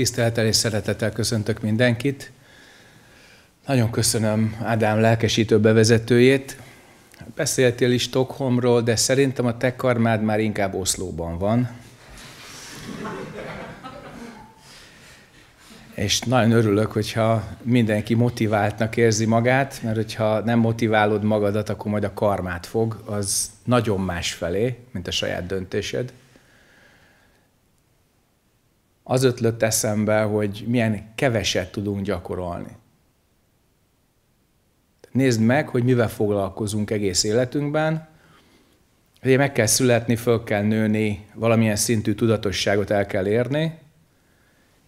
Tisztelettel és szeretettel köszöntök mindenkit. Nagyon köszönöm Ádám lelkesítő bevezetőjét. Beszéltél is Stockholmról, de szerintem a te karmád már inkább Oszlóban van. És nagyon örülök, hogyha mindenki motiváltnak érzi magát, mert hogyha nem motiválod magadat, akkor majd a karmát fog, az nagyon másfelé, mint a saját döntésed. Az ötlött eszembe, hogy milyen keveset tudunk gyakorolni. Nézd meg, hogy mivel foglalkozunk egész életünkben. Ugye meg kell születni, föl kell nőni, valamilyen szintű tudatosságot el kell érni,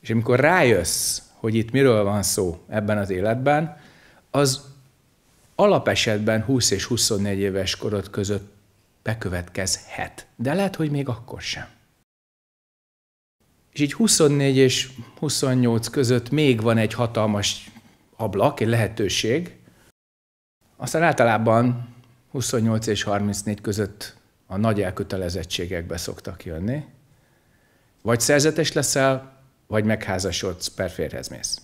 és amikor rájössz, hogy itt miről van szó ebben az életben, az alapesetben 20 és 24 éves korod között bekövetkezhet. De lehet, hogy még akkor sem. És így 24 és 28 között még van egy hatalmas ablak, egy lehetőség. Aztán általában 28 és 34 között a nagy elkötelezettségekbe szoktak jönni. Vagy szerzetes leszel, vagy megházasodsz, per férjhez mész.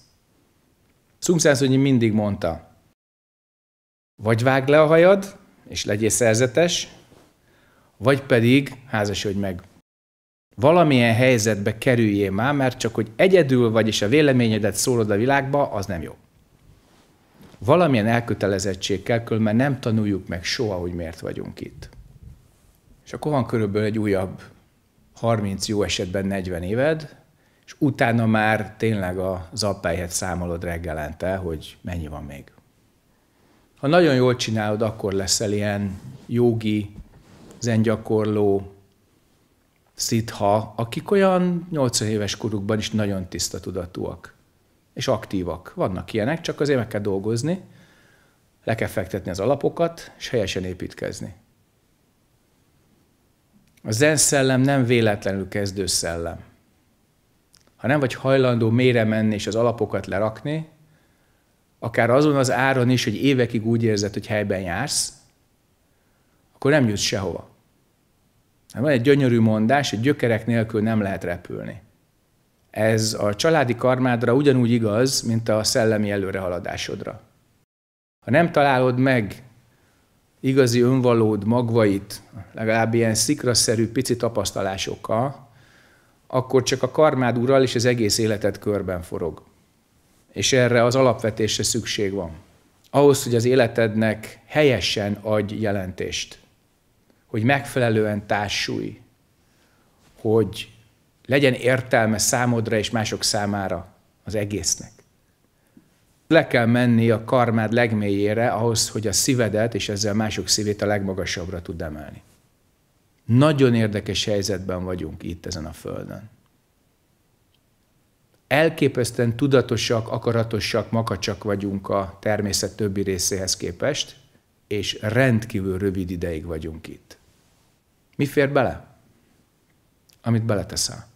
Szungszen mindig mondta, vagy vágd le a hajad, és legyél szerzetes, vagy pedig házasodj meg. Valamilyen helyzetbe kerüljél már, mert csak hogy egyedül vagy, és a véleményedet szólod a világba, az nem jó. Valamilyen elkötelezettség kell, különben nem tanuljuk meg soha, hogy miért vagyunk itt. És akkor van körülbelül egy újabb 30, jó esetben 40 éved, és utána már tényleg az appáját számolod reggelente, hogy mennyi van még. Ha nagyon jól csinálod, akkor leszel ilyen jógi, zengyakorló, szitha, akik olyan 80 éves korukban is nagyon tiszta tudatúak és aktívak. Vannak ilyenek, csak azért meg kell dolgozni, le kell fektetni az alapokat, és helyesen építkezni. A zen szellem nem véletlenül kezdő szellem. Ha nem vagy hajlandó mélyre menni és az alapokat lerakni, akár azon az áron is, hogy évekig úgy érzed, hogy helyben jársz, akkor nem jutsz sehova. Van egy gyönyörű mondás, hogy gyökerek nélkül nem lehet repülni. Ez a családi karmádra ugyanúgy igaz, mint a szellemi előrehaladásodra. Ha nem találod meg igazi önvalód magvait, legalább ilyen szikraszerű pici tapasztalásokkal, akkor csak a karmád ural és az egész életed körben forog. És erre az alapvetésre szükség van. Ahhoz, hogy az életednek helyesen adj jelentést, hogy megfelelően társulj, hogy legyen értelme számodra és mások számára az egésznek. Le kell menni a karmád legmélyére ahhoz, hogy a szívedet és ezzel mások szívét a legmagasabbra tud emelni. Nagyon érdekes helyzetben vagyunk itt ezen a földön. Elképesztően tudatosak, akaratosak, makacsak vagyunk a természet többi részéhez képest, és rendkívül rövid ideig vagyunk itt. Mi fér bele? Amit beleteszel.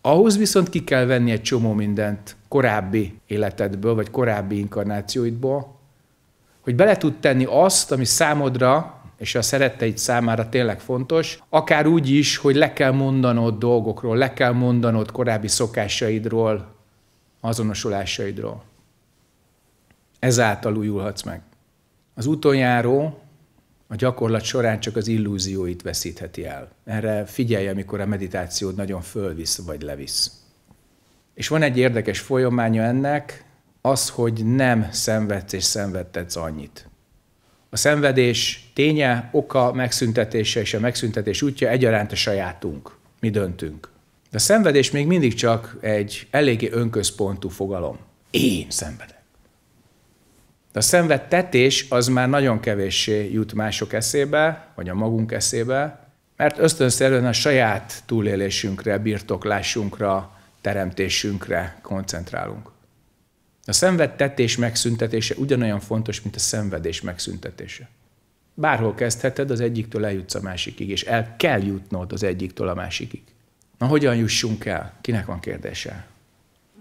Ahhoz viszont ki kell venni egy csomó mindent korábbi életedből, vagy korábbi inkarnációidból, hogy bele tud tenni azt, ami számodra és a szeretteid számára tényleg fontos, akár úgy is, hogy le kell mondanod dolgokról, le kell mondanod korábbi szokásaidról, azonosulásaidról. Ezáltal újulhatsz meg. Az utoljáról a gyakorlat során csak az illúzióit veszítheti el. Erre figyelj, amikor a meditációd nagyon fölvisz vagy levisz. És van egy érdekes folyamánya ennek, az, hogy nem szenvedsz és szenvedtetsz annyit. A szenvedés ténye, oka, megszüntetése és a megszüntetés útja egyaránt a sajátunk. Mi döntünk. De a szenvedés még mindig csak egy eléggé önközpontú fogalom. Én szenvedek. De a szenvedtetés az már nagyon kevéssé jut mások eszébe, vagy a magunk eszébe, mert ösztönszerűen a saját túlélésünkre, birtoklásunkra, teremtésünkre koncentrálunk. A szenvedtetés megszüntetése ugyanolyan fontos, mint a szenvedés megszüntetése. Bárhol kezdheted, az egyiktől eljutsz a másikig, és el kell jutnod az egyiktől a másikig. Na, hogyan jussunk el? Kinek van kérdése?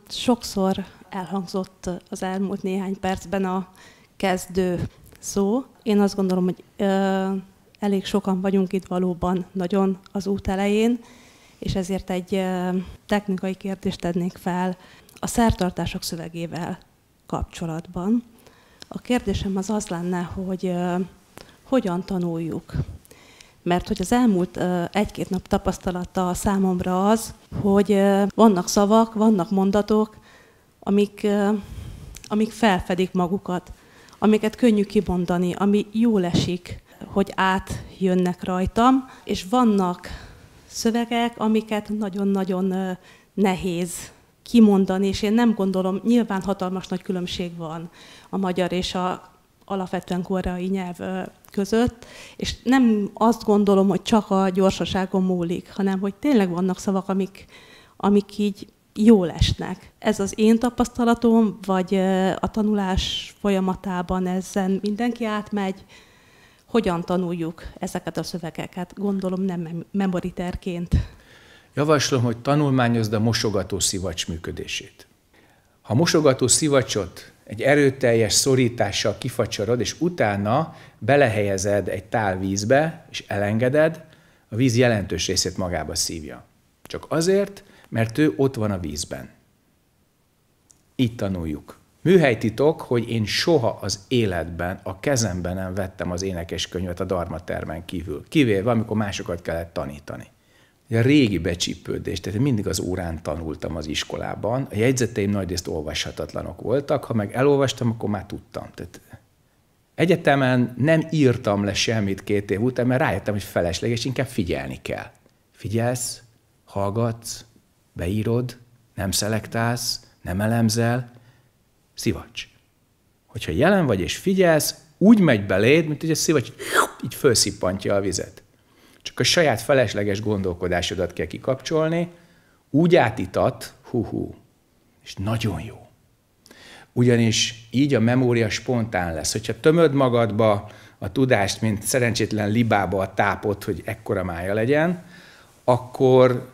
Sokszor elhangzott az elmúlt néhány percben a kezdő szó. Én azt gondolom, hogy elég sokan vagyunk itt valóban nagyon az út elején, és ezért egy technikai kérdést tennék fel a szertartások szövegével kapcsolatban. A kérdésem az az lenne, hogy hogyan tanuljuk. Mert hogy az elmúlt egy-két nap tapasztalata számomra az, hogy vannak szavak, vannak mondatok, amik felfedik magukat, amiket könnyű kimondani, ami jól esik, hogy átjönnek rajtam, és vannak szövegek, amiket nagyon-nagyon nehéz kimondani, és én nem gondolom, nyilván hatalmas nagy különbség van a magyar és a alapvetően koreai nyelv között, és nem azt gondolom, hogy csak a gyorsaságon múlik, hanem hogy tényleg vannak szavak, amik így jól esnek. Ez az én tapasztalatom, vagy a tanulás folyamatában ezen mindenki átmegy. Hogyan tanuljuk ezeket a szövegeket? Gondolom nem memoriterként. Javaslom, hogy tanulmányozd a mosogató szivacs működését. Ha mosogató szivacsot egy erőteljes szorítással kifacsarod, és utána belehelyezed egy tál vízbe, és elengeded, a víz jelentős részét magába szívja. Csak azért, mert ő ott van a vízben. Így tanuljuk. Műhelytitok, hogy én soha az életben, a kezemben nem vettem az énekeskönyvet a darmatermen kívül. Kivéve, amikor másokat kellett tanítani. A régi becsípődés, tehát mindig az órán tanultam az iskolában. A jegyzeteim nagyrészt olvashatatlanok voltak, ha meg elolvastam, akkor már tudtam. Tehát egyetemen nem írtam le semmit 2 év után, mert rájöttem, hogy felesleges, inkább figyelni kell. Figyelsz, hallgatsz, beírod, nem szelektálsz, nem elemzel, szivacs. Hogyha jelen vagy és figyelsz, úgy megy beléd, mint hogy a szivacs így felszippantja a vizet. Csak a saját felesleges gondolkodásodat kell kikapcsolni, úgy átítat, és nagyon jó. Ugyanis így a memória spontán lesz. Hogyha tömöd magadba a tudást, mint szerencsétlen libába a tápot, hogy ekkora mája legyen, akkor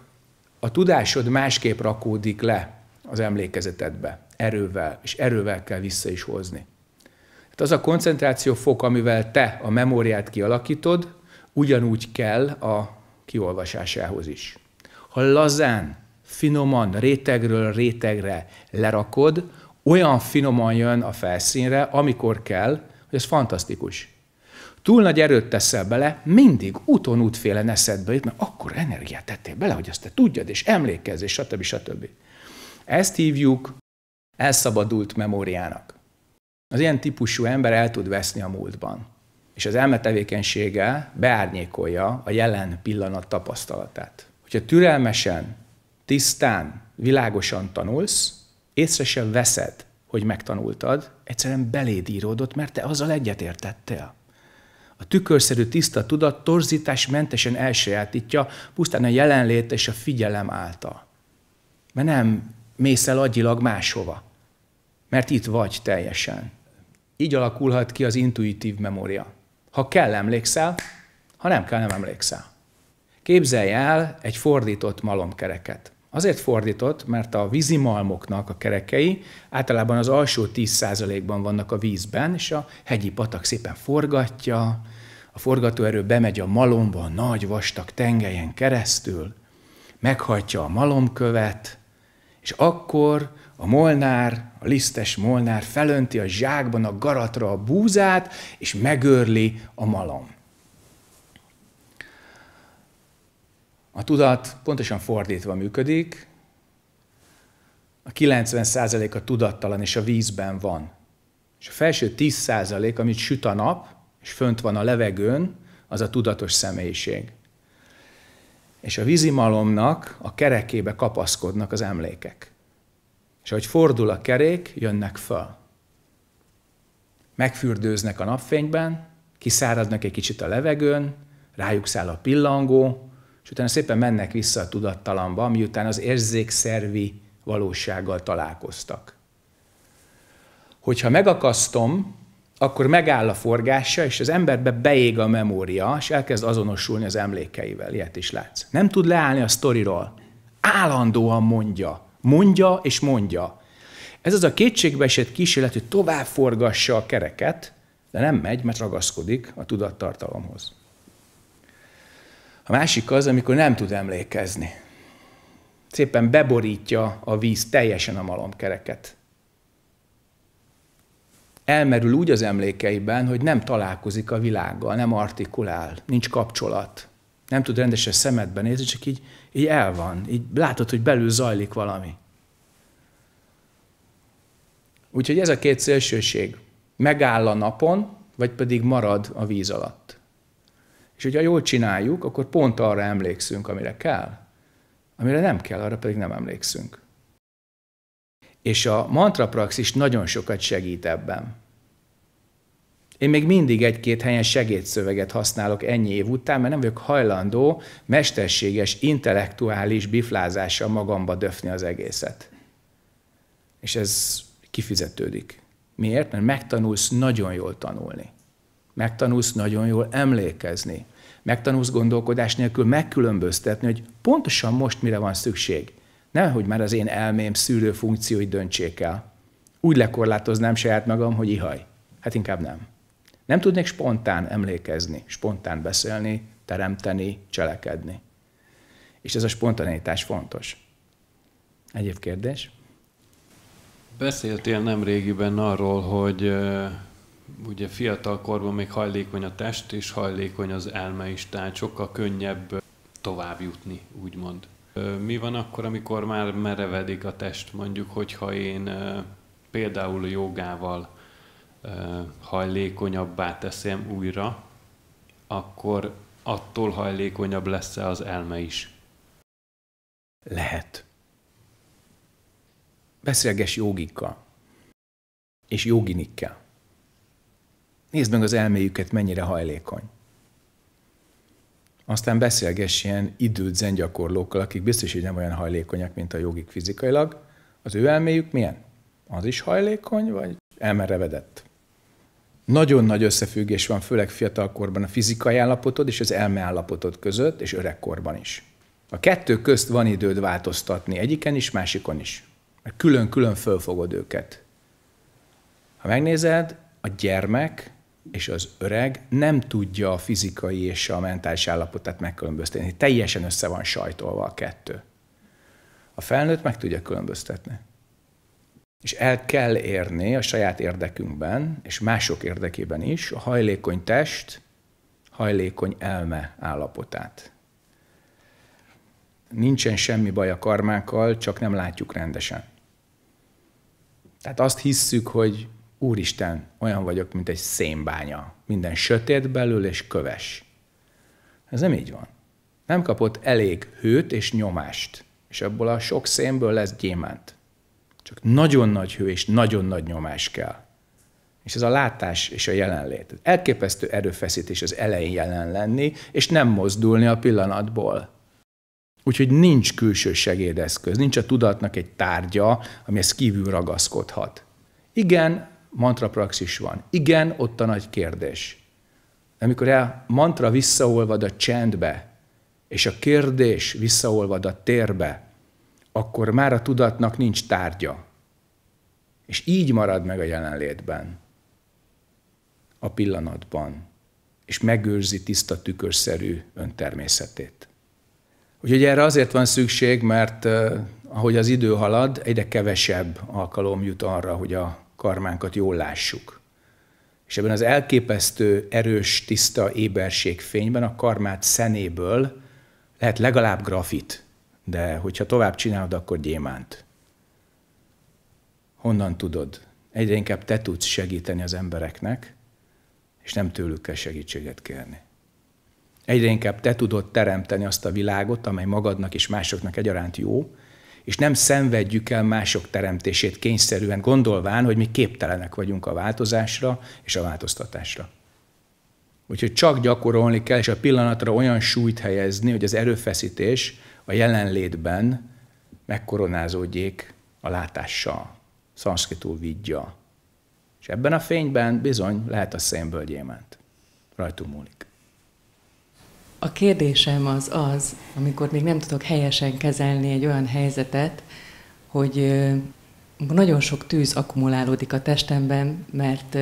a tudásod másképp rakódik le az emlékezetedbe, erővel, és erővel kell vissza is hozni. Hát az a koncentrációfok, amivel te a memóriát kialakítod, ugyanúgy kell a kiolvasásához is. Ha lazán, finoman, rétegről rétegre lerakod, olyan finoman jön a felszínre, amikor kell, hogy ez fantasztikus. Túl nagy erőt teszel bele, mindig úton útfélen eszedbe jut, mert akkor energiát tettél bele, hogy azt te tudjad, és emlékezz, és stb. Stb. Ezt hívjuk elszabadult memóriának. Az ilyen típusú ember el tud veszni a múltban, és az elme tevékenysége beárnyékolja a jelen pillanat tapasztalatát. Hogyha türelmesen, tisztán, világosan tanulsz, észre sem veszed, hogy megtanultad, egyszerűen beléd íródott, mert te azzal egyetértettél. A tükörszerű tiszta tudat torzításmentesen elsajátítja pusztán a jelenlét és a figyelem által. Mert nem mész el agyilag máshova, mert itt vagy teljesen. Így alakulhat ki az intuitív memória. Ha kell, emlékszel, ha nem kell, nem emlékszel. Képzelj el egy fordított malomkereket. Azért fordított, mert a vízimalmoknak a kerekei általában az alsó 10%-ban vannak a vízben, és a hegyi patak szépen forgatja, a forgatóerő bemegy a malomba a nagy vastag tengelyen keresztül, meghajtja a malomkövet, és akkor a molnár, a lisztes molnár felönti a zsákban a garatra a búzát, és megőrli a malom. A tudat pontosan fordítva működik, a 90% a tudattalan és a vízben van. És a felső 10%, amit süt a nap, és fönt van a levegőn, az a tudatos személyiség. És a vízimalomnak a kerekébe kapaszkodnak az emlékek. És ahogy fordul a kerék, jönnek föl. Megfürdőznek a napfényben, kiszáradnak egy kicsit a levegőn, rájuk száll a pillangó, és utána szépen mennek vissza a tudattalanba, miután az érzékszervi valósággal találkoztak. Hogyha megakasztom, akkor megáll a forgása, és az emberbe beég a memória, és elkezd azonosulni az emlékeivel. Ilyet is látsz. Nem tud leállni a sztoriról. Állandóan mondja. Mondja és mondja. Ez az a kétségbeesett kísérlet, hogy tovább forgassa a kereket, de nem megy, mert ragaszkodik a tudattartalomhoz. A másik az, amikor nem tud emlékezni. Szépen beborítja a víz teljesen a malomkereket. Elmerül úgy az emlékeiben, hogy nem találkozik a világgal, nem artikulál, nincs kapcsolat. Nem tud rendesen szemedbe nézni, csak így el van. Így látod, hogy belül zajlik valami. Úgyhogy ez a két szélsőség. Megáll a napon, vagy pedig marad a víz alatt. És hogyha jól csináljuk, akkor pont arra emlékszünk, amire kell. Amire nem kell, arra pedig nem emlékszünk. És a mantrapraxis nagyon sokat segít ebben. Én még mindig egy-két helyen segédszöveget használok ennyi év után, mert nem vagyok hajlandó mesterséges, intellektuális biflázással magamba döfni az egészet. És ez kifizetődik. Miért? Mert megtanulsz nagyon jól tanulni. Megtanulsz nagyon jól emlékezni. Megtanulsz gondolkodás nélkül megkülönböztetni, hogy pontosan most mire van szükség. Nem, hogy már az én elmém szűrő funkcióit döntsék el. Úgy lekorlátoznám saját magam, hogy ihaj. Hát inkább nem. Nem tudnék spontán emlékezni, spontán beszélni, teremteni, cselekedni. És ez a spontaneitás fontos. Egyéb kérdés? Beszéltél nemrégiben arról, hogy ugye fiatal korban még hajlékony a test, és hajlékony az elme is, tehát sokkal könnyebb tovább jutni, úgymond. Mi van akkor, amikor már merevedik a test, mondjuk, hogyha én például jogával hajlékonyabbá teszem újra, akkor attól hajlékonyabb lesz-e az elme is? Lehet. Beszélges jogikkal és joginikkel. Nézd meg az elméjüket, mennyire hajlékony. Aztán beszélgess ilyen időt zengyakorlókkal, akik biztos, hogy nem olyan hajlékonyak, mint a jogik fizikailag. Az ő elméjük milyen? Az is hajlékony, vagy elmerevedett? Nagyon nagy összefüggés van, főleg fiatalkorban a fizikai állapotod és az elme állapotod között, és öregkorban is. A kettő közt van időd változtatni, egyiken is, másikon is. Mert külön-külön fölfogod őket. Ha megnézed, a gyermek és az öreg nem tudja a fizikai és a mentális állapotát megkülönböztetni. Teljesen össze van sajtolva a kettő. A felnőtt meg tudja különböztetni. És el kell érni a saját érdekünkben, és mások érdekében is a hajlékony test, hajlékony elme állapotát. Nincsen semmi baj a karmákkal, csak nem látjuk rendesen. Tehát azt hisszük, hogy Úristen, olyan vagyok, mint egy szénbánya. Minden sötét belül és köves. Ez nem így van. Nem kapott elég hőt és nyomást, és abból a sok szénből lesz gyémánt. Csak nagyon nagy hő és nagyon nagy nyomás kell. És ez a látás és a jelenlét. Elképesztő erőfeszítés az elején jelen lenni, és nem mozdulni a pillanatból. Úgyhogy nincs külső segédeszköz, nincs a tudatnak egy tárgya, amihez kívül ragaszkodhat. Igen, mantrapraxis van. Igen, ott a nagy kérdés. De amikor a mantra visszaolvad a csendbe, és a kérdés visszaolvad a térbe, akkor már a tudatnak nincs tárgya. És így marad meg a jelenlétben, a pillanatban, és megőrzi tiszta tükörszerű öntermészetét. Úgyhogy erre azért van szükség, mert ahogy az idő halad, egyre kevesebb alkalom jut arra, hogy a karmánkat jól lássuk. És ebben az elképesztő, erős, tiszta éberség fényben a karmát szenéből lehet legalább grafit, de hogyha tovább csinálod, akkor gyémánt. Honnan tudod? Egyre inkább te tudsz segíteni az embereknek, és nem tőlük kell segítséget kérni. Egyre inkább te tudod teremteni azt a világot, amely magadnak és másoknak egyaránt jó, és nem szenvedjük el mások teremtését kényszerűen, gondolván, hogy mi képtelenek vagyunk a változásra és a változtatásra. Úgyhogy csak gyakorolni kell, és a pillanatra olyan súlyt helyezni, hogy az erőfeszítés a jelenlétben megkoronázódjék a látással, szanszkritul vidya. És ebben a fényben bizony lehet a szénből gyémánt. Rajtunk múlik. A kérdésem az az, amikor még nem tudok helyesen kezelni egy olyan helyzetet, hogy nagyon sok tűz akkumulálódik a testemben, mert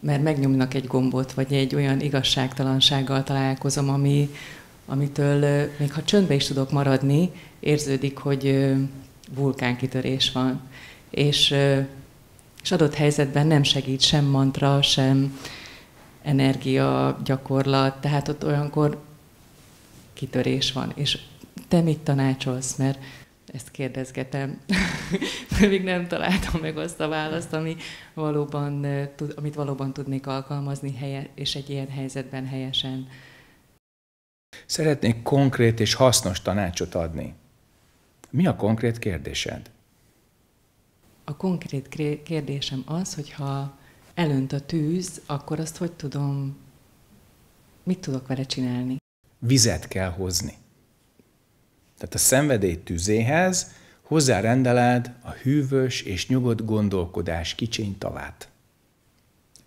megnyomnak egy gombot, vagy egy olyan igazságtalansággal találkozom, ami, amitől még ha csöndbe is tudok maradni, érződik, hogy vulkánkitörés van. És adott helyzetben nem segít sem mantra, sem energia, gyakorlat, tehát ott olyankor kitörés van. És te mit tanácsolsz, mert ezt kérdezgetem, még nem találtam meg azt a választ, ami valóban, amit valóban tudnék alkalmazni és egy ilyen helyzetben helyesen. Szeretnék konkrét és hasznos tanácsot adni. Mi a konkrét kérdésed? A konkrét kérdésem az, hogy ha elönt a tűz, akkor azt hogy tudom, mit tudok vele csinálni? Vizet kell hozni. Tehát a szenvedély tüzéhez hozzárendeled a hűvös és nyugodt gondolkodás kicsiny tavát.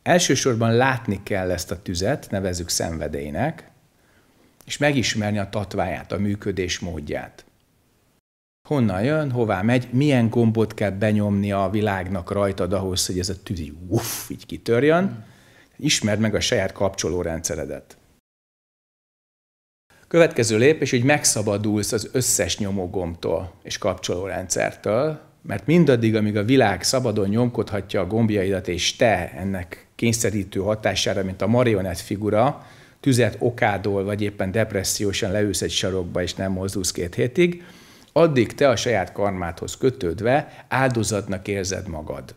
Elsősorban látni kell ezt a tüzet, nevezzük szenvedélynek, és megismerni a tatváját, a működés módját. Honnan jön, hová megy, milyen gombot kell benyomni a világnak rajtad ahhoz, hogy ez a tűz így kitörjön. Ismerd meg a saját kapcsolórendszeredet. Következő lépés, hogy megszabadulsz az összes nyomógombtól és kapcsolórendszertől, mert mindaddig, amíg a világ szabadon nyomkodhatja a gombjaidat, és te ennek kényszerítő hatására, mint a marionett figura, tüzet okádol, vagy éppen depressziósan leülsz egy sarokba, és nem mozdulsz két hétig, addig te a saját karmádhoz kötődve áldozatnak érzed magad.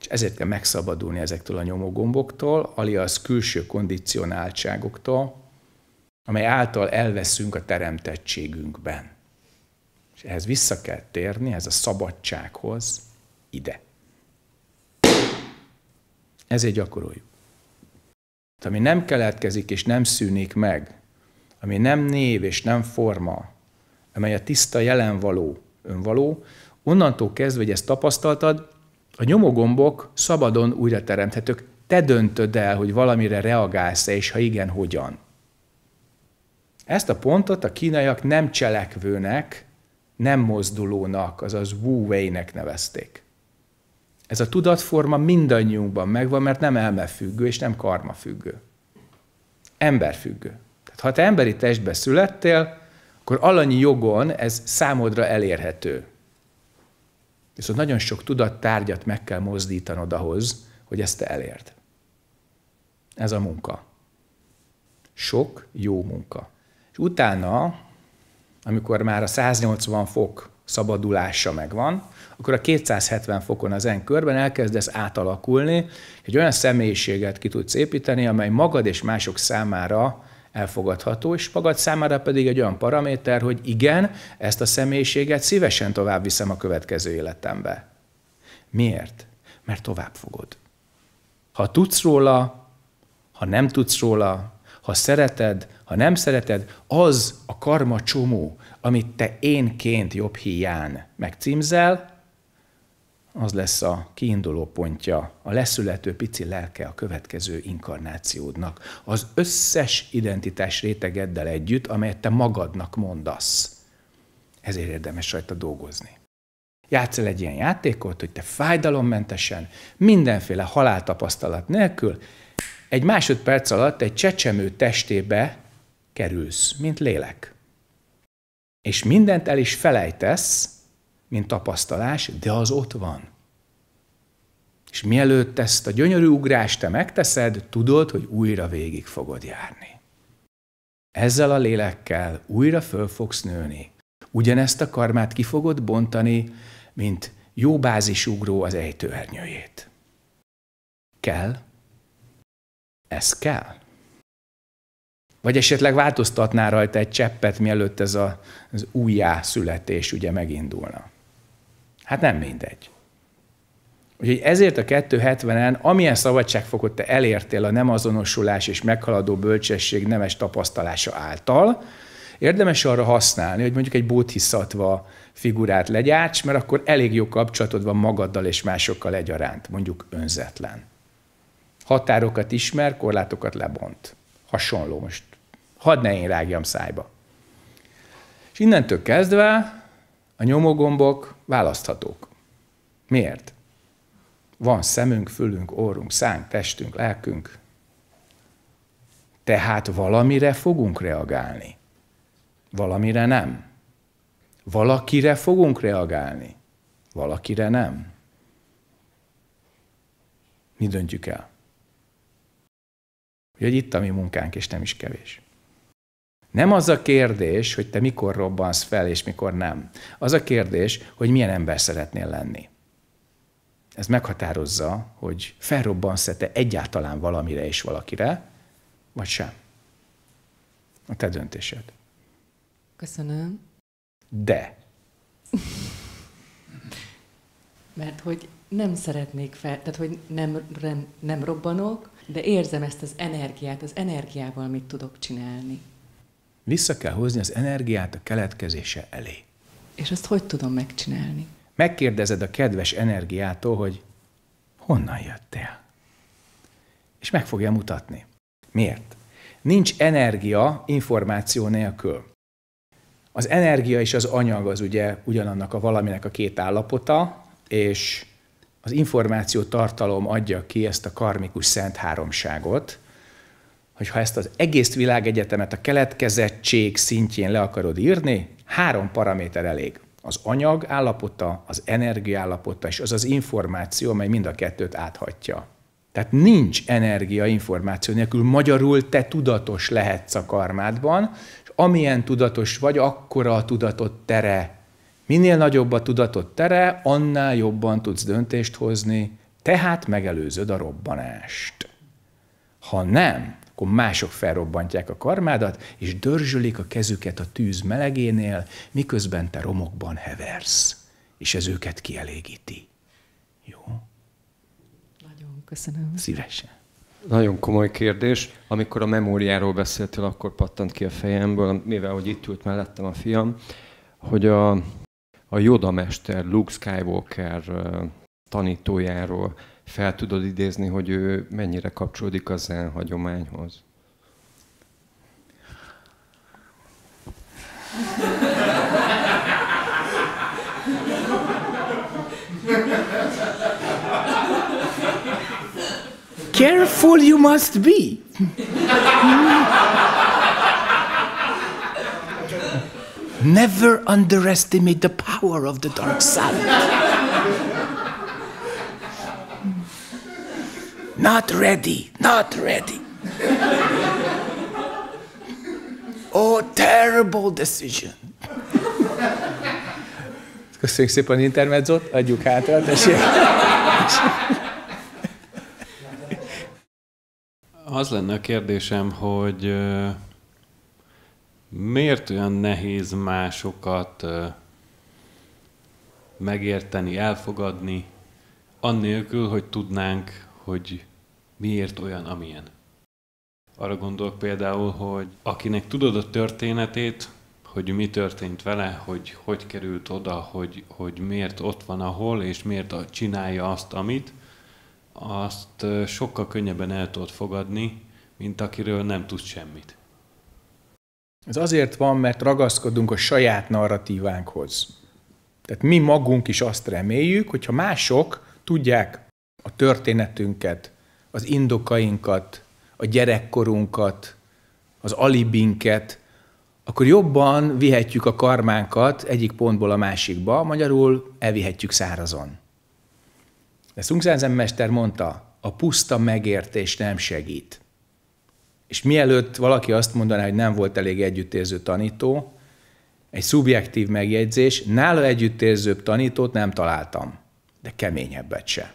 És ezért kell megszabadulni ezektől a nyomógomboktól, alias külső kondicionáltságoktól, amely által elveszünk a teremtettségünkben. És ehhez vissza kell térni, ez a szabadsághoz, ide. Ezért gyakoroljuk. Ami nem keletkezik és nem szűnik meg, ami nem név és nem forma, amely a tiszta jelenvaló, önvaló, onnantól kezdve, hogy ezt tapasztaltad, a nyomógombok szabadon újra teremthetők. Te döntöd el, hogy valamire reagálsz-e, és ha igen, hogyan. Ezt a pontot a kínaiak nem cselekvőnek, nem mozdulónak, azaz Wu Wei-nek nevezték. Ez a tudatforma mindannyiunkban megvan, mert nem elmefüggő és nem karmafüggő. Emberfüggő. Tehát ha te emberi testbe születtél, akkor alanyi jogon ez számodra elérhető. Viszont nagyon sok tudattárgyat meg kell mozdítanod ahhoz, hogy ezt te elérd. Ez a munka. Sok jó munka. És utána, amikor már a 180 fok szabadulása megvan, akkor a 270 fokon a zen körben elkezdesz átalakulni, egy olyan személyiséget ki tudsz építeni, amely magad és mások számára elfogadható, és magad számára pedig egy olyan paraméter, hogy igen, ezt a személyiséget szívesen tovább viszem a következő életembe. Miért? Mert tovább fogod. Ha tudsz róla, ha nem tudsz róla, ha szereted, ha nem szereted, az a karma csomó, amit te énként jobb híján megcímzel, az lesz a kiinduló pontja, a leszülető pici lelke a következő inkarnációdnak, az összes identitás rétegeddel együtt, amelyet te magadnak mondasz. Ezért érdemes rajta dolgozni. Játsszel egy ilyen játékot, hogy te fájdalommentesen, mindenféle haláltapasztalat nélkül egy másodperc alatt egy csecsemő testébe kerülsz, mint lélek. És mindent el is felejtesz, mint tapasztalás, de az ott van. És mielőtt ezt a gyönyörű ugrást te megteszed, tudod, hogy újra végig fogod járni. Ezzel a lélekkel újra föl fogsz nőni. Ugyanezt a karmát ki fogod bontani, mint jó bázisugró az ejtőernyőjét. Kell? Ez kell? Vagy esetleg változtatná rajta egy cseppet, mielőtt ez az újjászületés ugye megindulna. Hát nem mindegy. Úgyhogy ezért a 270-en, amilyen szabadságfokot te elértél a nem azonosulás és meghaladó bölcsesség nemes tapasztalása által, érdemes arra használni, hogy mondjuk egy bódhiszatva figurát legyárts, mert akkor elég jó kapcsolatod van magaddal és másokkal egyaránt, mondjuk önzetlen. Határokat ismer, korlátokat lebont. Hasonló most. Hadd ne én rágjam szájba. És innentől kezdve a nyomógombok választhatók. Miért? Van szemünk, fülünk, orrunk, szánk, testünk, lelkünk. Tehát valamire fogunk reagálni. Valamire nem. Valakire fogunk reagálni. Valakire nem. Mi döntjük el. Úgyhogy itt a mi munkánk, és nem is kevés. Nem az a kérdés, hogy te mikor robbansz fel, és mikor nem. Az a kérdés, hogy milyen ember szeretnél lenni. Ez meghatározza, hogy felrobbansz-e te egyáltalán valamire és valakire, vagy sem. A te döntésed. Köszönöm. De. Mert hogy nem szeretnék fel, tehát hogy nem robbanok, de érzem ezt az energiát, az energiával mit tudok csinálni. Vissza kell hozni az energiát a keletkezése elé. És azt hogy tudom megcsinálni? Megkérdezed a kedves energiától, hogy honnan jöttél? És meg fogja mutatni. Miért? Nincs energia információ nélkül. Az energia és az anyag az ugye ugyanannak a valaminek a két állapota, és az információ tartalom adja ki ezt a karmikus szent háromságot, hogy ha ezt az egész világegyetemet a keletkezettség szintjén le akarod írni, 3 paraméter elég. Az anyag állapota, az energia állapota, és az az információ, amely mind a kettőt áthatja. Tehát nincs energia információ nélkül, magyarul te tudatos lehetsz a karmádban, és amilyen tudatos vagy, akkora a tudatod tere. Minél nagyobb a tudatod tere, annál jobban tudsz döntést hozni, tehát megelőzöd a robbanást. Ha nem, akkor mások felrobbantják a karmádat, és dörzsölik a kezüket a tűz melegénél, miközben te romokban heversz. És ez őket kielégíti. Jó? Nagyon köszönöm. Szívesen. Nagyon komoly kérdés. Amikor a memóriáról beszéltél, akkor pattant ki a fejemből, mivel hogy itt ült mellettem a fiam, hogy a Yoda mester, Luke Skywalker tanítójáról fel tudod idézni, hogy ő mennyire kapcsolódik a zen hagyományhoz? Careful you must be! Never underestimate the power of the dark side. Not ready, not ready. Oh, terrible decision. Köszönjük szépen az intermezzót, adjuk hátra, tessék. Az lenne a kérdésem, hogy miért olyan nehéz másokat megérteni, elfogadni, annélkül, hogy tudnánk, hogy miért olyan, amilyen. Arra gondolok például, hogy akinek tudod a történetét, hogy mi történt vele, hogy került oda, hogy miért ott van, ahol, és miért csinálja azt, amit, azt sokkal könnyebben el tudod fogadni, mint akiről nem tudsz semmit. Ez azért van, mert ragaszkodunk a saját narratívánkhoz. Tehát mi magunk is azt reméljük, hogyha mások tudják a történetünket, az indokainkat, a gyerekkorunkat, az alibinket, akkor jobban vihetjük a karmánkat egyik pontból a másikba, magyarul elvihetjük szárazon. De Szungszen mester mondta, a puszta megértés nem segít. És mielőtt valaki azt mondaná, hogy nem volt elég együttérző tanító, egy szubjektív megjegyzés, nála együttérzőbb tanítót nem találtam, de keményebbet se.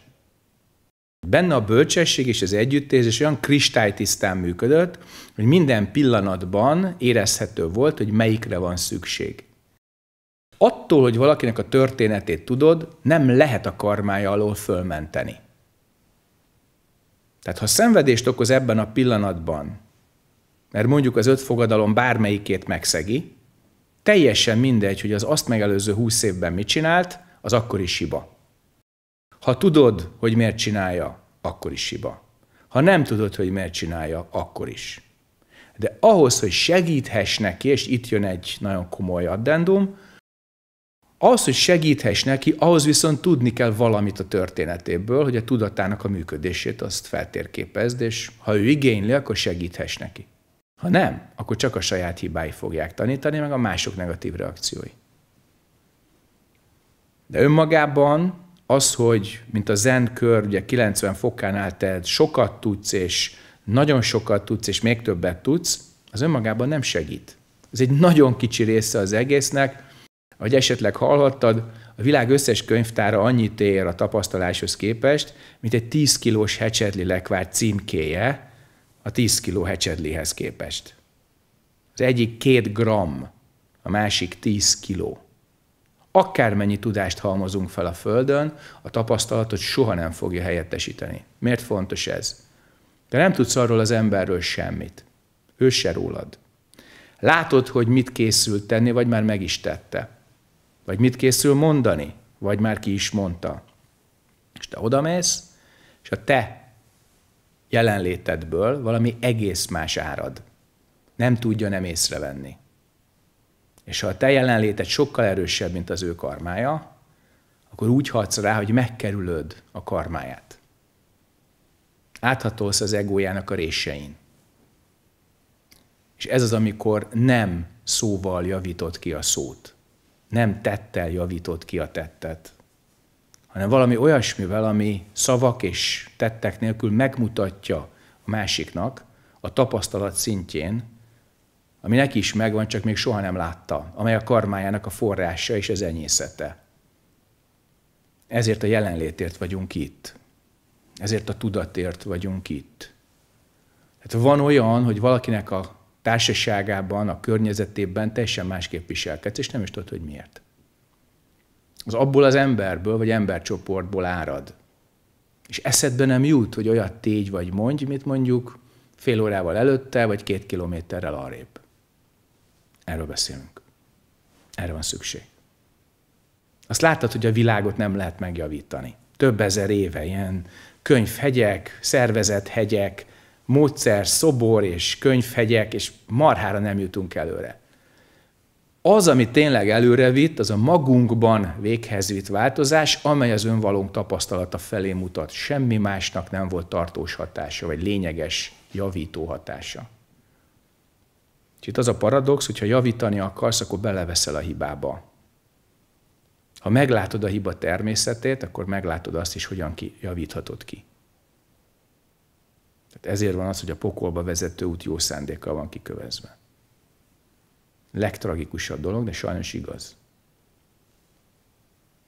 Benne a bölcsesség és az együttérzés olyan kristálytisztán működött, hogy minden pillanatban érezhető volt, hogy melyikre van szükség. Attól, hogy valakinek a történetét tudod, nem lehet a karmája alól fölmenteni. Tehát ha szenvedést okoz ebben a pillanatban, mert mondjuk az 5 fogadalom bármelyikét megszegi, teljesen mindegy, hogy az azt megelőző 20 évben mit csinált, az akkor is hiba. Ha tudod, hogy miért csinálja, akkor is hiba. Ha nem tudod, hogy miért csinálja, akkor is. De ahhoz, hogy segíthess neki, és itt jön egy nagyon komoly addendum, ahhoz, hogy segíthess neki, ahhoz viszont tudni kell valamit a történetéből, hogy a tudatának a működését azt feltérképezd, és ha ő igényli, akkor segíthess neki. Ha nem, akkor csak a saját hibái fogják tanítani, meg a mások negatív reakciói. De önmagában az, hogy mint a zen kör, ugye 90 fokánál te sokat tudsz, és nagyon sokat tudsz, és még többet tudsz, az önmagában nem segít. Ez egy nagyon kicsi része az egésznek. Ahogy esetleg hallhattad, a világ összes könyvtára annyit ér a tapasztaláshoz képest, mint egy 10 kilós hecsedli lekvár címkéje a 10 kiló hecsedlihez képest. Az egyik 2 gramm, a másik 10 kiló. Akármennyi tudást halmozunk fel a Földön, a tapasztalatot soha nem fogja helyettesíteni. Miért fontos ez? Te nem tudsz arról az emberről semmit. Ő se rólad. Látod, hogy mit készült tenni, vagy már meg is tette. Vagy mit készül mondani, vagy már ki is mondta. És te odamész, és a te jelenlétedből valami egész más árad. Nem tudja nem észrevenni. És ha a te jelenléted sokkal erősebb, mint az ő karmája, akkor úgy hatsz rá, hogy megkerülöd a karmáját. Áthatolsz az egójának a résein. És ez az, amikor nem szóval javítod ki a szót, nem tettel javítod ki a tettet, hanem valami olyasmivel, ami szavak és tettek nélkül megmutatja a másiknak a tapasztalat szintjén, ami neki is megvan, csak még soha nem látta, amely a karmájának a forrása és az enyészete. Ezért a jelenlétért vagyunk itt. Ezért a tudatért vagyunk itt. Tehát van olyan, hogy valakinek a társaságában, a környezetében teljesen másképp viselkedsz, és nem is tudod, hogy miért. Az abból az emberből, vagy embercsoportból árad. És eszedbe nem jut, hogy olyat tégy vagy mondj, mint mondjuk fél órával előtte, vagy 2 kilométerrel arrébb. Erről beszélünk. Erre van szükség. Azt láttad, hogy a világot nem lehet megjavítani. Több ezer éve ilyen könyvhegyek, szervezethegyek, módszer, szobor és könyvhegyek, és marhára nem jutunk előre. Az, ami tényleg előre vitt, az a magunkban véghez vitt változás, amely az önvalónk tapasztalata felé mutat. Semmi másnak nem volt tartós hatása, vagy lényeges javító hatása. És itt az a paradox, hogyha javítani akarsz, akkor beleveszel a hibába. Ha meglátod a hiba természetét, akkor meglátod azt is, hogyan javíthatod ki. Tehát ezért van az, hogy a pokolba vezető út jó szándékkal van kikövezve. Legtragikusabb dolog, de sajnos igaz.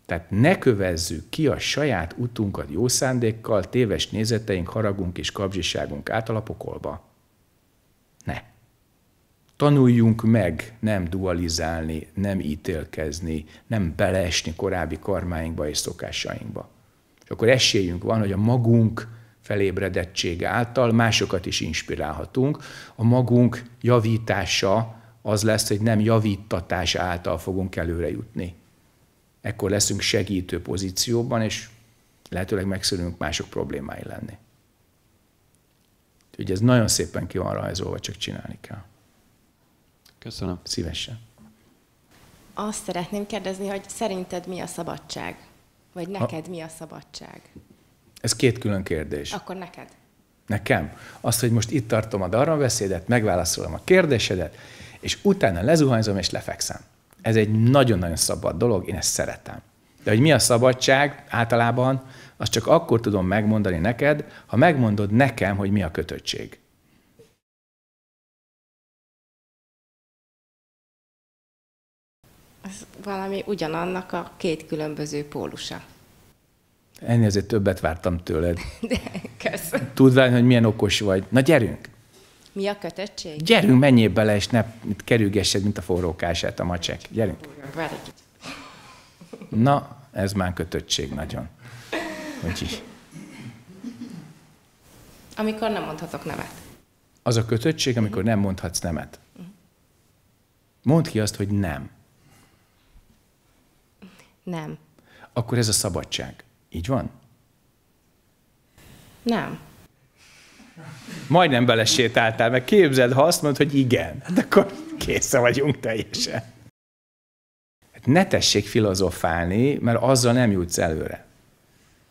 Tehát ne kövezzük ki a saját utunkat jó szándékkal, téves nézeteink, haragunk és kapzsiságunk által a pokolba. Ne. Tanuljunk meg nem dualizálni, nem ítélkezni, nem beleesni korábbi karmáinkba és szokásainkba. És akkor esélyünk van, hogy a magunk felébredettsége által másokat is inspirálhatunk. A magunk javítása az lesz, hogy nem javítatás által fogunk előre jutni. Ekkor leszünk segítő pozícióban, és lehetőleg megszűnünk mások problémái lenni. Úgyhogy ez nagyon szépen ki van rajzolva, csak csinálni kell. Köszönöm. Szívesen. Azt szeretném kérdezni, hogy szerinted mi a szabadság? Vagy neked mi a szabadság? Ez 2 külön kérdés. Akkor neked? Nekem? Azt, hogy most itt tartom a darrambeszédet, megválaszolom a kérdésedet, és utána lezuhanyzom és lefekszem. Ez egy nagyon-nagyon szabad dolog, én ezt szeretem. De hogy mi a szabadság általában, azt csak akkor tudom megmondani neked, ha megmondod nekem, hogy mi a kötöttség. Ez valami ugyanannak a 2 különböző pólusa. Ennél azért többet vártam tőled. De, köszönöm. Tudván, hogy milyen okos vagy. Na gyerünk! Mi a kötöttség? Gyerünk, menjél bele, és ne kerülgessed, mint a forrókását a macsek. Gyerünk! Na, ez már kötöttség nagyon. Úgyis. Amikor nem mondhatok nemet. Az a kötöttség, amikor nem mondhatsz nemet. Mondd ki azt, hogy nem. Nem. Akkor ez a szabadság. Így van? Nem. Majdnem belesétáltál, meg képzeld, ha azt mondod, hogy igen, hát akkor készen vagyunk teljesen. Hát ne tessék filozofálni, mert azzal nem jutsz előre.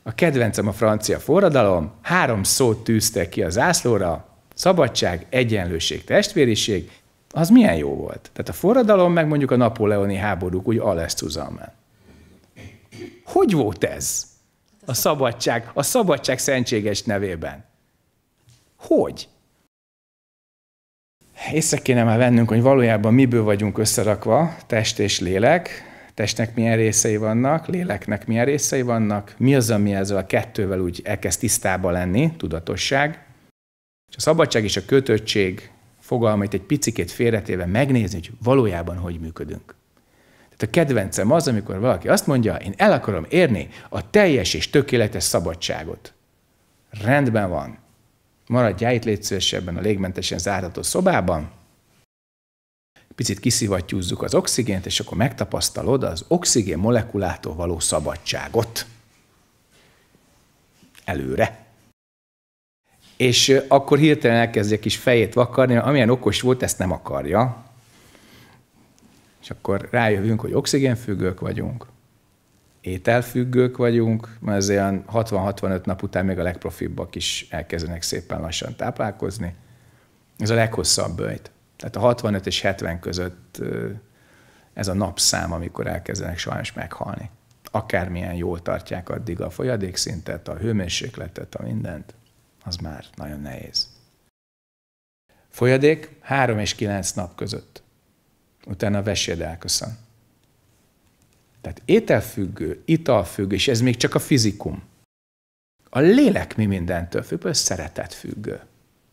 A kedvencem a francia forradalom, 3 szót tűzte ki a zászlóra, szabadság, egyenlőség, testvériség, az milyen jó volt. Tehát a forradalom, meg mondjuk a napóleoni háborúk, úgy alles zusammen. Hogy volt ez? A szabadság szentséges nevében. Hogy? Észre kéne már vennünk, hogy valójában miből vagyunk összerakva, test és lélek, testnek milyen részei vannak, léleknek milyen részei vannak, mi az, ami ezzel a kettővel úgy elkezd tisztába lenni, tudatosság. És a szabadság és a kötöttség fogalmait egy picikét félretéve megnézni, hogy valójában hogy működünk. Tehát a kedvencem az, amikor valaki azt mondja, én el akarom érni a teljes és tökéletes szabadságot. Rendben van. Maradjál itt, légy szíves, ebben a légmentesen zárható szobában. Picit kiszivattyúzzuk az oxigént, és akkor megtapasztalod az oxigén molekulától való szabadságot. Előre. És akkor hirtelen elkezdje kis fejét vakarni, mert amilyen okos volt, ezt nem akarja. És akkor rájövünk, hogy oxigénfüggők vagyunk, ételfüggők vagyunk, mert ez olyan 60-65 nap után még a legprofibbak is elkezdenek szépen lassan táplálkozni. Ez a leghosszabb böjt. Tehát a 65 és 70 között ez a napszám, amikor elkezdenek sajnos meghalni. Akármilyen jól tartják addig a folyadékszintet, a hőmérsékletet, a mindent, az már nagyon nehéz. Folyadék 3 és 9 nap között. Utána veséd elköszön. Tehát ételfüggő, italfüggő, és ez még csak a fizikum. A lélek mi mindentől függ, például szeretetfüggő,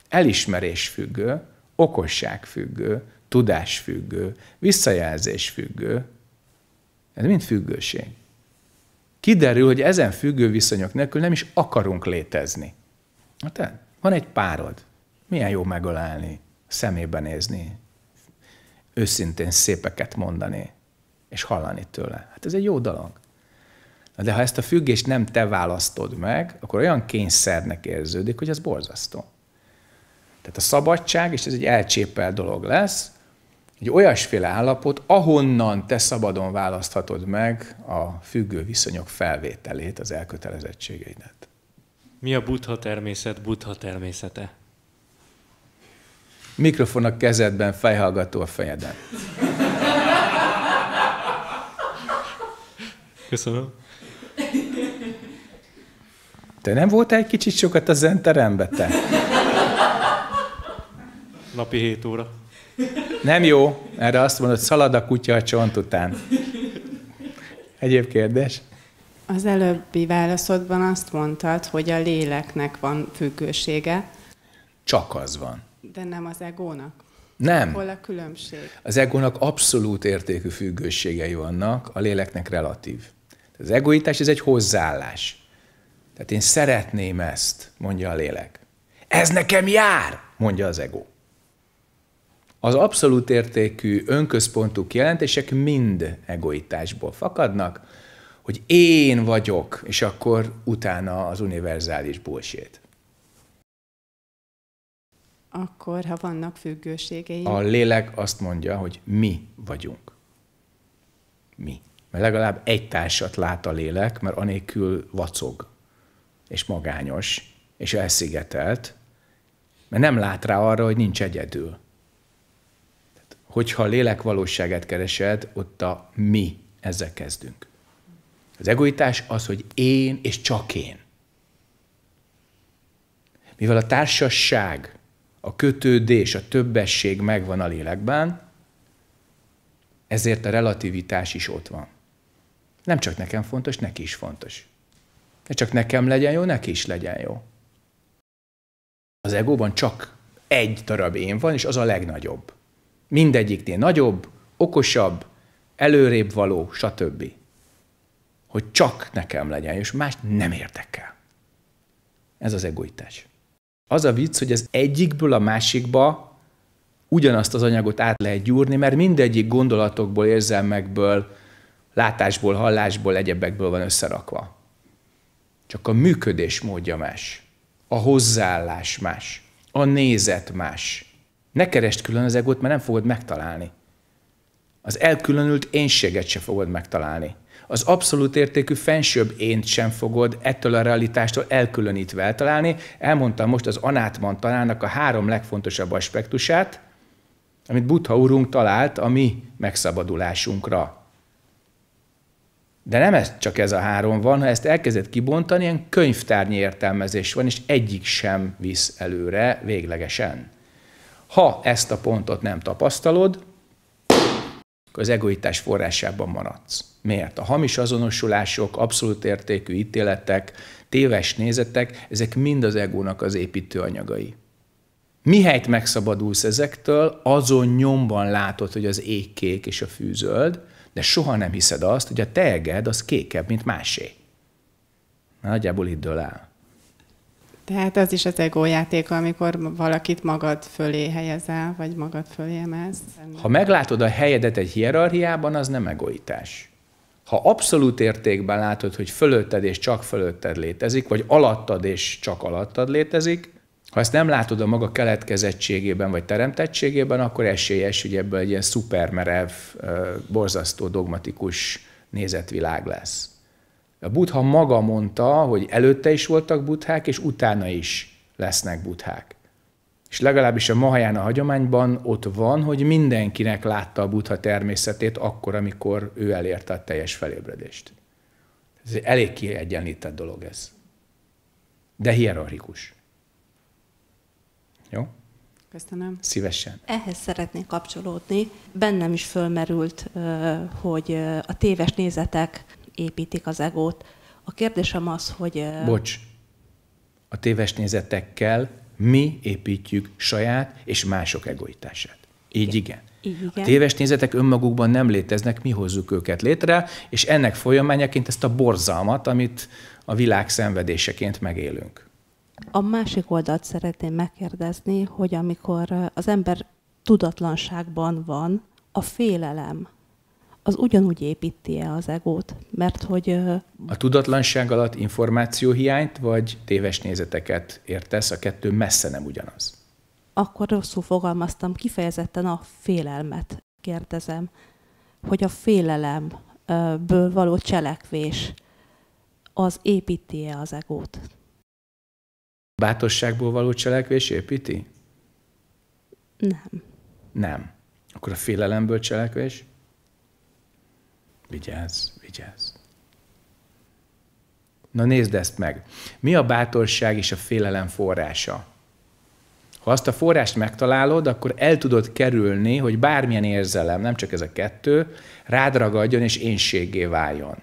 elismerésfüggő, okosságfüggő, tudásfüggő, visszajelzésfüggő. Ez mind függőség. Kiderül, hogy ezen függő viszonyok nélkül nem is akarunk létezni. Hát, van egy párod. Milyen jó megölelni, szemébe nézni, őszintén szépeket mondani, és hallani tőle. Hát ez egy jó dolog. De ha ezt a függést nem te választod meg, akkor olyan kényszernek érződik, hogy ez borzasztó. Tehát a szabadság, és ez egy elcsépelt dolog lesz, egy olyasféle állapot, ahonnan te szabadon választhatod meg a függő viszonyok felvételét, az elkötelezettségeidet. Mi a Buddha természet Buddha természete? Mikrofon a kezedben, fejhallgató a fejeden. Köszönöm. Te nem voltál egy kicsit sokat a zenterembe, te? Napi 7 óra. Nem jó, erre azt mondod, szalad a kutya a csont után. Egyéb kérdés? Az előbbi válaszodban azt mondtad, hogy a léleknek van függősége. Csak az van. De nem az egónak? Nem. Hol a különbség? Az egónak abszolút értékű függőségei vannak, a léleknek relatív. Az egoitás ez egy hozzáállás. Tehát én szeretném ezt, mondja a lélek. Ez nekem jár, mondja az egó. Az abszolút értékű önközpontú kijelentések mind egoitásból fakadnak, hogy én vagyok, és akkor utána az univerzális bullshit. Akkor, ha vannak függőségei. A lélek azt mondja, hogy mi vagyunk. Mi. Mert legalább egy társat lát a lélek, mert anélkül vacog, és magányos, és elszigetelt, mert nem lát rá arra, hogy nincs egyedül. Hogyha a lélek valóságát keresed, ott a mi, ezzel kezdünk. Az egoitás az, hogy én és csak én. Mivel a társasság, a kötődés, a többesség megvan a lélekben, ezért a relativitás is ott van. Nem csak nekem fontos, neki is fontos. Ne csak nekem legyen jó, neki is legyen jó. Az egóban csak egy darab én van, és az a legnagyobb. Mindegyiknél nagyobb, okosabb, előrébb való, stb. Hogy csak nekem legyen jó, és más nem érdekel. Ez az egoitás. Az a vicc, hogy az egyikből a másikba ugyanazt az anyagot át lehet gyúrni, mert mindegyik gondolatokból, érzelmekből, látásból, hallásból, egyebekből van összerakva. Csak a működés módja más, a hozzáállás más, a nézet más. Ne keresd külön az egót, mert nem fogod megtalálni. Az elkülönült énséget se fogod megtalálni. az abszolút értékű fensőbb ént sem fogod ettől a realitástól elkülönítve eltalálni. Elmondtam most az anátman tanának a 3 legfontosabb aspektusát, amit Buddha úrunk talált a mi megszabadulásunkra. De nem ez, csak ez a 3 van, ha ezt elkezded kibontani, ilyen könyvtárnyi értelmezés van, és egyik sem visz előre véglegesen. Ha ezt a pontot nem tapasztalod, akkor az egoitás forrásában maradsz. Miért? A hamis azonosulások, abszolút értékű ítéletek, téves nézetek, ezek mind az egónak az építőanyagai. Mihelyt megszabadulsz ezektől, azon nyomban látod, hogy az ég kék és a fű zöld, de soha nem hiszed azt, hogy a te eged az kékebb, mint másé. Nagyjából itt dől el. Tehát az is az egójáték, amikor valakit magad fölé helyezel, vagy magad fölé emelsz. Ha meglátod a helyedet egy hierarchiában, az nem egoitás. Ha abszolút értékben látod, hogy fölötted és csak fölötted létezik, vagy alattad és csak alattad létezik, ha ezt nem látod a maga keletkezettségében vagy teremtettségében, akkor esélyes, hogy ebből egy ilyen szupermerev, borzasztó, dogmatikus nézetvilág lesz. A Buddha maga mondta, hogy előtte is voltak buddhák, és utána is lesznek buddhák. És legalábbis a mahajána hagyományban ott van, hogy mindenkinek látta a Buddha természetét akkor, amikor ő elérte a teljes felébredést. Ez egy elég kiegyenlített dolog ez. De hierarchikus. Jó? Köszönöm. Szívesen. Ehhez szeretnék kapcsolódni. Bennem is fölmerült, hogy a téves nézetek építik az egót. A kérdésem az, hogy... Bocs, a téves nézetekkel mi építjük saját és mások egoitását. Így igen. Igen. A téves nézetek önmagukban nem léteznek, mi hozzuk őket létre, és ennek folyamányaként ezt a borzalmat, amit a világ szenvedéseként megélünk. A másik oldalt szeretném megkérdezni, hogy amikor az ember tudatlanságban van, a félelem az ugyanúgy építi-e az egót? Mert hogy... A tudatlanság alatt információhiányt vagy téves nézeteket értesz, a kettő messze nem ugyanaz. Akkor rosszul fogalmaztam, kifejezetten a félelmet kérdezem, hogy a félelemből való cselekvés az építi-e az egót? Bátorságból való cselekvés építi? Nem. Nem. Akkor a félelemből cselekvés? Vigyázz, vigyázz. Na nézd ezt meg. Mi a bátorság és a félelem forrása? Ha azt a forrást megtalálod, akkor el tudod kerülni, hogy bármilyen érzelem, nem csak ez a kettő, rád ragadjon és énséggé váljon.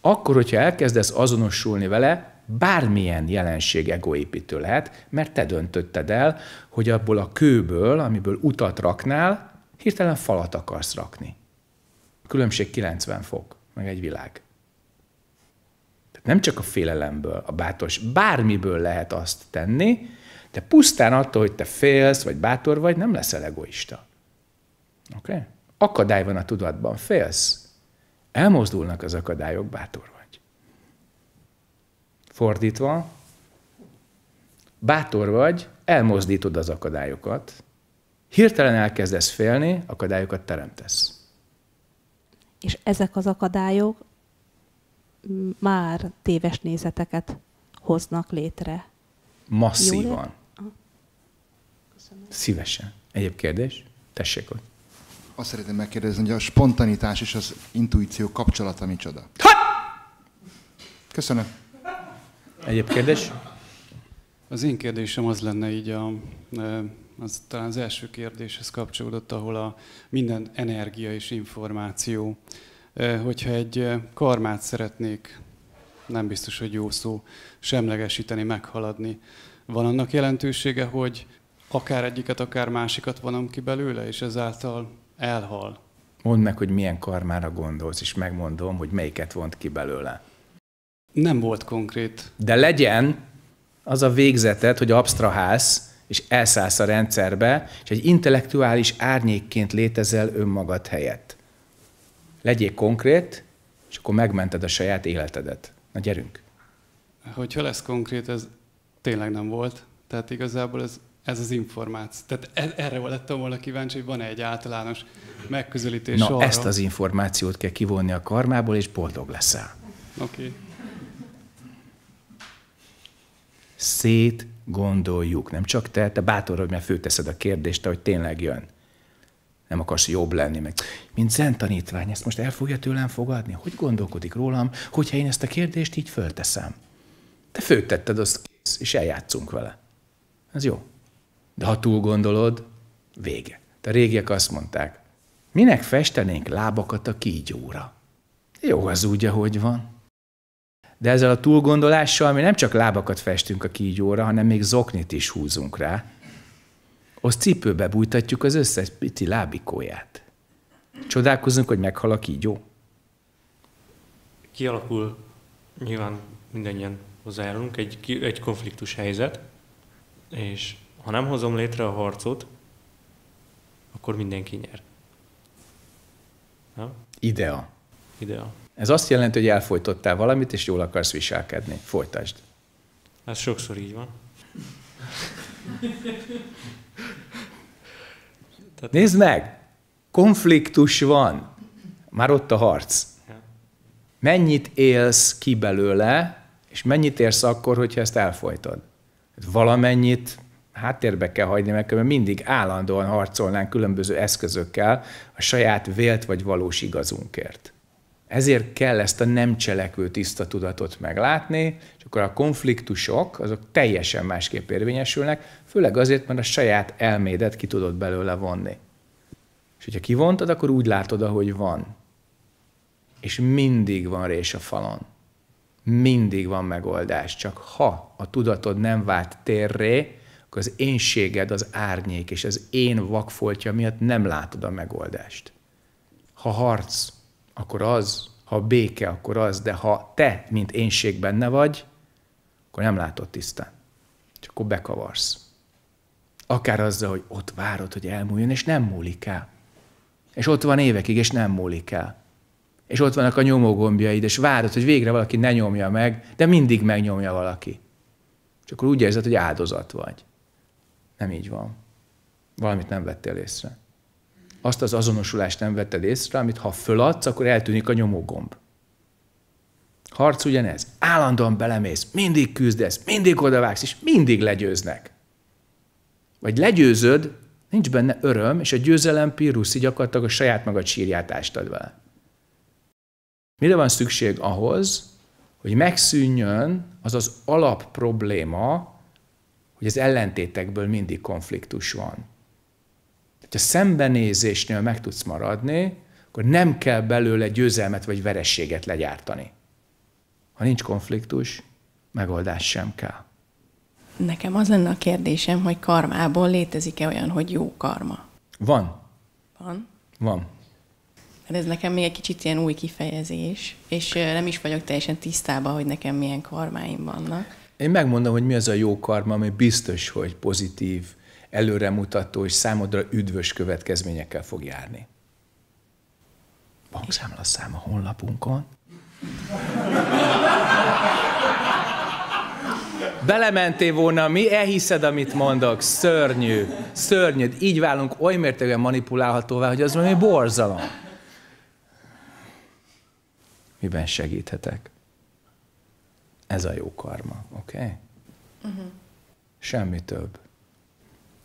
Akkor, hogyha elkezdesz azonosulni vele, bármilyen jelenség egóépítő lehet, mert te döntötted el, hogy abból a kőből, amiből utat raknál, hirtelen falat akarsz rakni. Különbség 90 fok, meg egy világ. Tehát nem csak a félelemből, a bátor, bármiből lehet azt tenni, de pusztán attól, hogy te félsz, vagy bátor vagy, nem leszel egoista. Oké? Okay? Akadály van a tudatban, félsz. Elmozdulnak az akadályok, bátor vagy. Fordítva, bátor vagy, elmozdítod az akadályokat, hirtelen elkezdesz félni, akadályokat teremtesz. És ezek az akadályok már téves nézeteket hoznak létre. Masszívan. Szívesen. Egyéb kérdés? Tessék ott. Azt szeretném megkérdezni, hogy a spontanitás és az intuíció kapcsolata micsoda? Ha! Köszönöm. Egyéb kérdés? Az én kérdésem az lenne így a... Az talán az első kérdéshez kapcsolódott, ahol a minden energia és információ. Hogyha egy karmát szeretnék, nem biztos, hogy jó szó, semlegesíteni, meghaladni, van annak jelentősége, hogy akár egyiket, akár másikat vonom ki belőle, és ezáltal elhal? Mondd meg, hogy milyen karmára gondolsz, és megmondom, hogy melyiket vont ki belőle. Nem volt konkrét. De legyen az a végzetet, hogy absztrahálsz, és elszállsz a rendszerbe, és egy intellektuális árnyékként létezel önmagad helyett. Legyél konkrét, és akkor megmented a saját életedet. Na gyerünk! Hogyha lesz konkrét, ez tényleg nem volt. Tehát igazából ez ez az információ. Tehát erre lettem volna kíváncsi, hogy van-e egy általános megközelítés arra. Na, ezt az információt kell kivonni a karmából, és boldog leszel. Oké. Okay. Szétgondoljuk. Nem csak te bátor, hogy már fölteszed a kérdést, hogy tényleg jön. Nem akarsz jobb lenni, meg mint zen tanítvány, ezt most el fogja tőlem fogadni? Hogy gondolkodik rólam, hogyha én ezt a kérdést így fölteszem? Te föltetted, azt kész, és eljátszunk vele. Ez jó. De ha túl gondolod, vége. De a régiek azt mondták, minek festenénk lábakat a kígyóra? Jó, az úgy, ahogy van. De ezzel a túlgondolással mi nem csak lábakat festünk a kígyóra, hanem még zoknit is húzunk rá. Azt cipőbe bújtatjuk az összes pici lábikóját. Csodálkozunk, hogy meghal a kígyó. Kialakul, nyilván mindannyian hozzájárulunk, egy konfliktus helyzet, és ha nem hozom létre a harcot, akkor mindenki nyer. Nem? Idea. Idea. Ez azt jelenti, hogy elfojtottál valamit, és jól akarsz viselkedni. Folytasd. Ez sokszor így van. Tehát... Nézd meg! Konfliktus van. Már ott a harc. Mennyit élsz ki belőle, és mennyit érsz akkor, hogyha ezt elfojtod? Valamennyit háttérbe kell hagyni, mert mindig állandóan harcolnánk különböző eszközökkel a saját vélt vagy valós igazunkért. Ezért kell ezt a nem cselekvő tiszta tudatot meglátni, és akkor a konfliktusok, azok teljesen másképp érvényesülnek, főleg azért, mert a saját elmédet ki tudod belőle vonni. És hogyha kivontad, akkor úgy látod, ahogy van. És mindig van rés a falon. Mindig van megoldás. Csak ha a tudatod nem vált térré, akkor az énséged, az árnyék és az én vakfoltja miatt nem látod a megoldást. Ha harc, akkor az, ha béke, akkor az, de ha te, mint énség benne vagy, akkor nem látod tisztán. Csak akkor bekavarsz. Akár azzal, hogy ott várod, hogy elmúljon, és nem múlik el. És ott van évekig, és nem múlik el. És ott vannak a nyomógombjaid, és várod, hogy végre valaki ne nyomja meg, de mindig megnyomja valaki. És akkor úgy érzed, hogy áldozat vagy. Nem így van. Valamit nem vettél észre. Azt az azonosulást nem vetted észre, amit ha föladsz, akkor eltűnik a nyomógomb. Harc ugyanez. Állandóan belemész, mindig küzdesz, mindig odavágsz, és mindig legyőznek. Vagy legyőzöd, nincs benne öröm, és a győzelem píruszi gyakorlatilag a saját magad sírját ástad vele. Mire van szükség ahhoz, hogy megszűnjön az az alapprobléma, hogy az ellentétekből mindig konfliktus van. Ha szembenézésnél meg tudsz maradni, akkor nem kell belőle győzelmet vagy verességet legyártani. Ha nincs konfliktus, megoldás sem kell. Nekem az lenne a kérdésem, hogy karmából létezik-e olyan, hogy jó karma? Van. Van? Van. Hát ez nekem még egy kicsit ilyen új kifejezés, és nem is vagyok teljesen tisztában, hogy nekem milyen karmáim vannak. Én megmondom, hogy mi az a jó karma, ami biztos, hogy pozitív, előremutató és számodra üdvös következményekkel fog járni. Bankszámlaszám a honlapunkon. Belementél volna, mi elhiszed, amit mondok? Szörnyű, szörnyű. Így válunk oly mértékben manipulálhatóvá, hogy az valami borzalom. Miben segíthetek? Ez a jó karma, oké? Okay? Semmi több.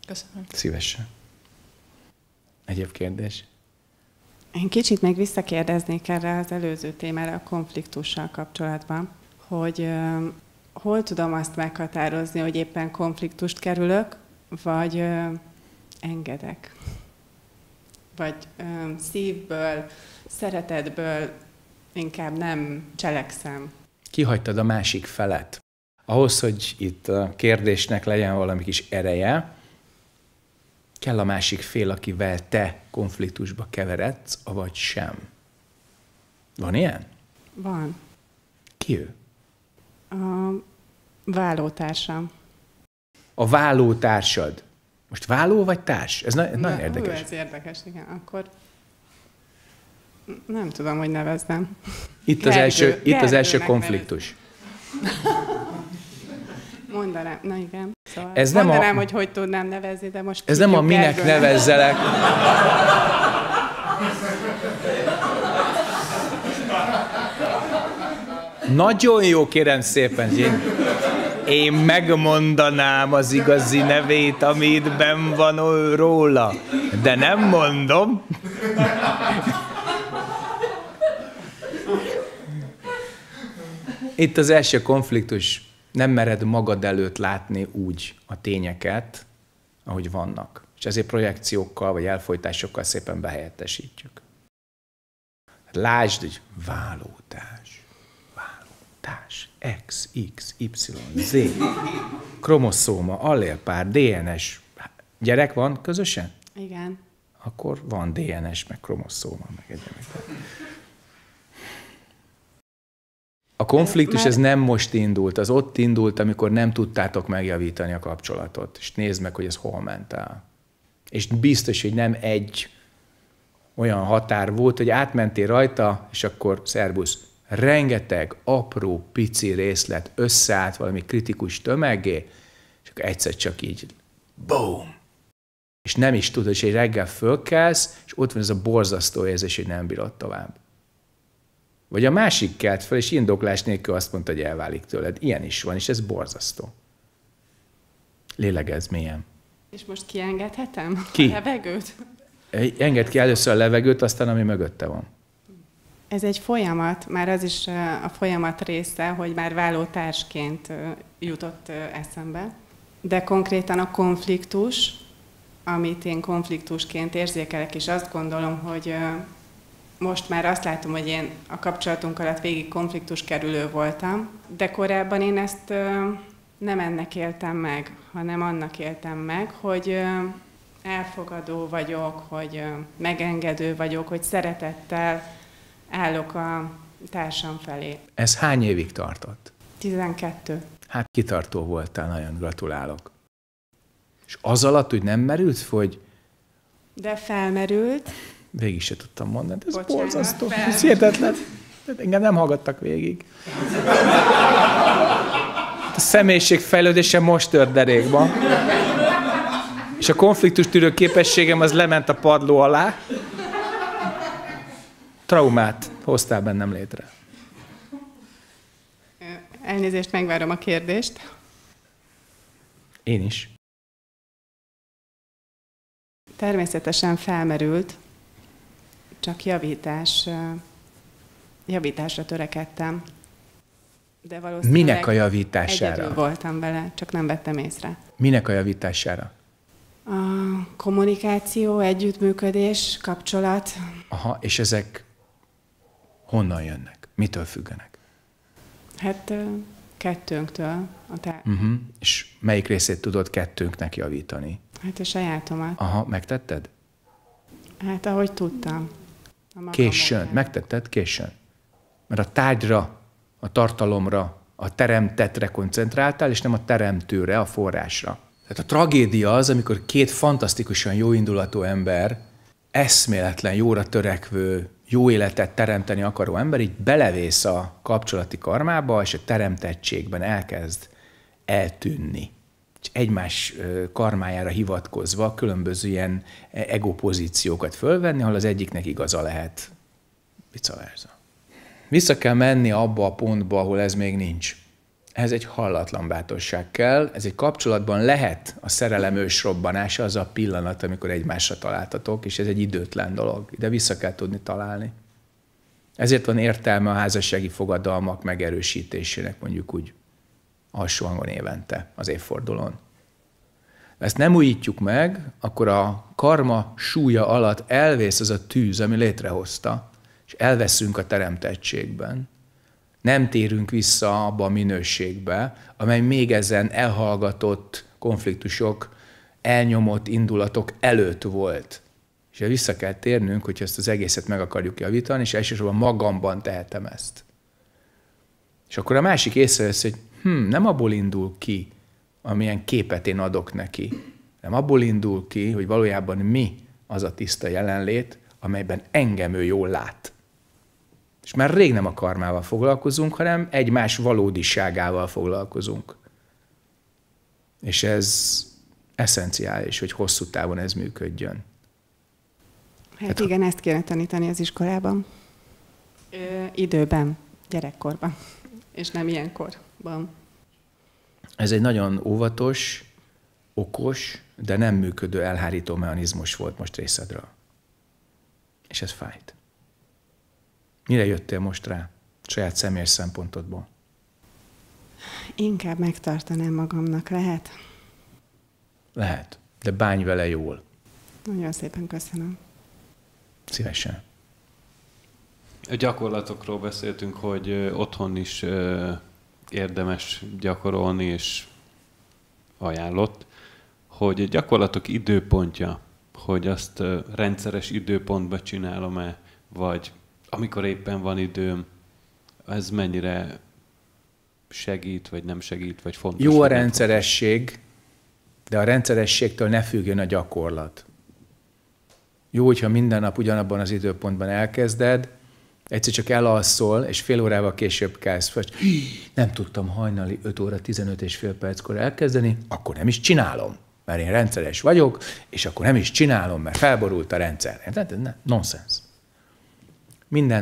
Köszönöm. Szívesen. Egyéb kérdés? Én kicsit még visszakérdeznék erre az előző témára, a konfliktussal kapcsolatban, hogy hol tudom azt meghatározni, hogy éppen konfliktust kerülök, vagy engedek. Vagy szívből, szeretetből inkább nem cselekszem. Kihagytad a másik felet. Ahhoz, hogy itt a kérdésnek legyen valami kis ereje, kell a másik fél, akivel te konfliktusba keveredsz, avagy sem. Van ilyen? Van. Ki ő? A vállótársam. A vállótársad. Most válló vagy társ? Ez nagyon érdekes. Ez érdekes, igen. Akkor nem tudom, hogy nevezzem. Itt az első konfliktus. Mondanám. Na igen. Szóval ez nem mondanám, hogy hogy tudnám nevezni, de most... Ez nem a minek nevezzelek. Nagyon jó, kérem szépen. Én megmondanám az igazi nevét, amit benn van róla, de nem mondom. Itt az első konfliktus. Nem mered magad előtt látni úgy a tényeket, ahogy vannak. És ezért projekciókkal vagy elfojtásokkal szépen behelyettesítjük. Lásd, hogy válódás, X, X, Y, Z, kromoszóma, allélpár, DNS. Gyerek van közösen? Igen. Akkor van DNS, meg kromoszóma, meg egyenek. A konfliktus ez nem most indult, az ott indult, amikor nem tudtátok megjavítani a kapcsolatot. És nézd meg, hogy ez hol ment el. És biztos, hogy nem egy olyan határ volt, hogy átmentél rajta, és akkor szervusz. Rengeteg apró, pici részlet összeállt valami kritikus tömeggé, és akkor egyszer csak így, boom! És nem is tudod, és egy reggel fölkelsz, és ott van ez a borzasztó érzés, hogy nem bírod tovább. Vagy a másik kelt fel, és indoklás nélkül azt mondta, hogy elválik tőled. Ilyen is van, és ez borzasztó. Lélegezz mélyen. És most kiengedhetem a levegőt? Engedd ki először a levegőt, aztán ami mögötte van. Ez egy folyamat, már az is a folyamat része, hogy már válótársként jutott eszembe. De konkrétan a konfliktus, amit én konfliktusként érzékelek, és azt gondolom, hogy most már azt látom, hogy én a kapcsolatunk alatt végig konfliktuskerülő voltam, de korábban én ezt nem ennek éltem meg, hanem annak éltem meg, hogy elfogadó vagyok, hogy megengedő vagyok, hogy szeretettel állok a társam felé. Ez hány évig tartott? 12. Hát kitartó voltál, nagyon gratulálok. És az alatt, hogy nem merült, hogy... De felmerült. Végig se tudtam mondani, ez borzasztó, ez hihetetlen. Engem nem hallgattak végig. A személyiségfejlődése most tört derékba. És a konfliktustűrő képességem az lement a padló alá. Traumát hoztál bennem létre. Elnézést, megvárom a kérdést. Én is. Természetesen felmerült. Csak javításra törekedtem. De valószínűleg minek a javítására? Egyedül voltam vele, csak nem vettem észre. Minek a javítására? A kommunikáció, együttműködés, kapcsolat. Aha, és ezek honnan jönnek? Mitől függenek? Hát kettőnktől. És melyik részét tudod kettőnknek javítani? Hát a sajátomat. Aha, megtetted? Hát ahogy tudtam. Későn. Megtetted későn. Mert a tárgyra, a tartalomra, a teremtetre koncentráltál, és nem a teremtőre, a forrásra. Tehát a tragédia az, amikor két fantasztikusan jóindulatú ember, eszméletlen, jóra törekvő, jó életet teremteni akaró ember, így belevész a kapcsolati karmába, és a teremtettségben elkezd eltűnni. És egymás karmájára hivatkozva különböző ilyen egopozíciókat fölvenni, ahol az egyiknek igaza lehet. Vissza kell menni abba a pontba, ahol ez még nincs. Ez egy hallatlan bátorság kell, ez egy kapcsolatban lehet a szerelem ősrobbanása, az a pillanat, amikor egymásra találtatok, és ez egy időtlen dolog, de vissza kell tudni találni. Ezért van értelme a házassági fogadalmak megerősítésének, mondjuk úgy alsó hangon évente, az évfordulón. Ezt nem újítjuk meg, akkor a karma súlya alatt elvész az a tűz, ami létrehozta, és elveszünk a teremtettségben. Nem térünk vissza abba a minőségbe, amely még ezen elhallgatott konfliktusok, elnyomott indulatok előtt volt. És vissza kell térnünk, hogyha ezt az egészet meg akarjuk javítani, és elsősorban magamban tehetem ezt. És akkor a másik észrevesz, hogy nem abból indul ki, amilyen képet én adok neki, nem abból indul ki, hogy valójában mi az a tiszta jelenlét, amelyben engem ő jól lát. És már rég nem a karmával foglalkozunk, hanem egymás valódiságával foglalkozunk. És ez eszenciális, hogy hosszú távon ez működjön. Hát igen, ezt kéne tanítani az iskolában. Időben, gyerekkorban, és nem ilyenkorban. Ez egy nagyon óvatos, okos, de nem működő elhárító mechanizmus volt most részedről. És ez fájt. Mire jöttél most rá, saját személyes szempontodból? Inkább megtartanám magamnak, lehet? Lehet, de bánj vele jól. Nagyon szépen köszönöm. Szívesen. A gyakorlatokról beszéltünk, hogy otthon is érdemes gyakorolni, és ajánlott, hogy a gyakorlatok időpontja, hogy azt rendszeres időpontban csinálom-e, vagy amikor éppen van időm, ez mennyire segít, vagy nem segít, vagy fontos. Jó a rendszeresség, de a rendszerességtől ne függjön a gyakorlat. Jó, hogyha minden nap ugyanabban az időpontban elkezded, egyszer csak elalszol, és fél órával később kelsz, vagy nem tudtam hajnali 5 óra 15 és fél perckor elkezdeni, akkor nem is csinálom, mert én rendszeres vagyok, és akkor nem is csinálom, mert felborult a rendszer. Nonsens. Minden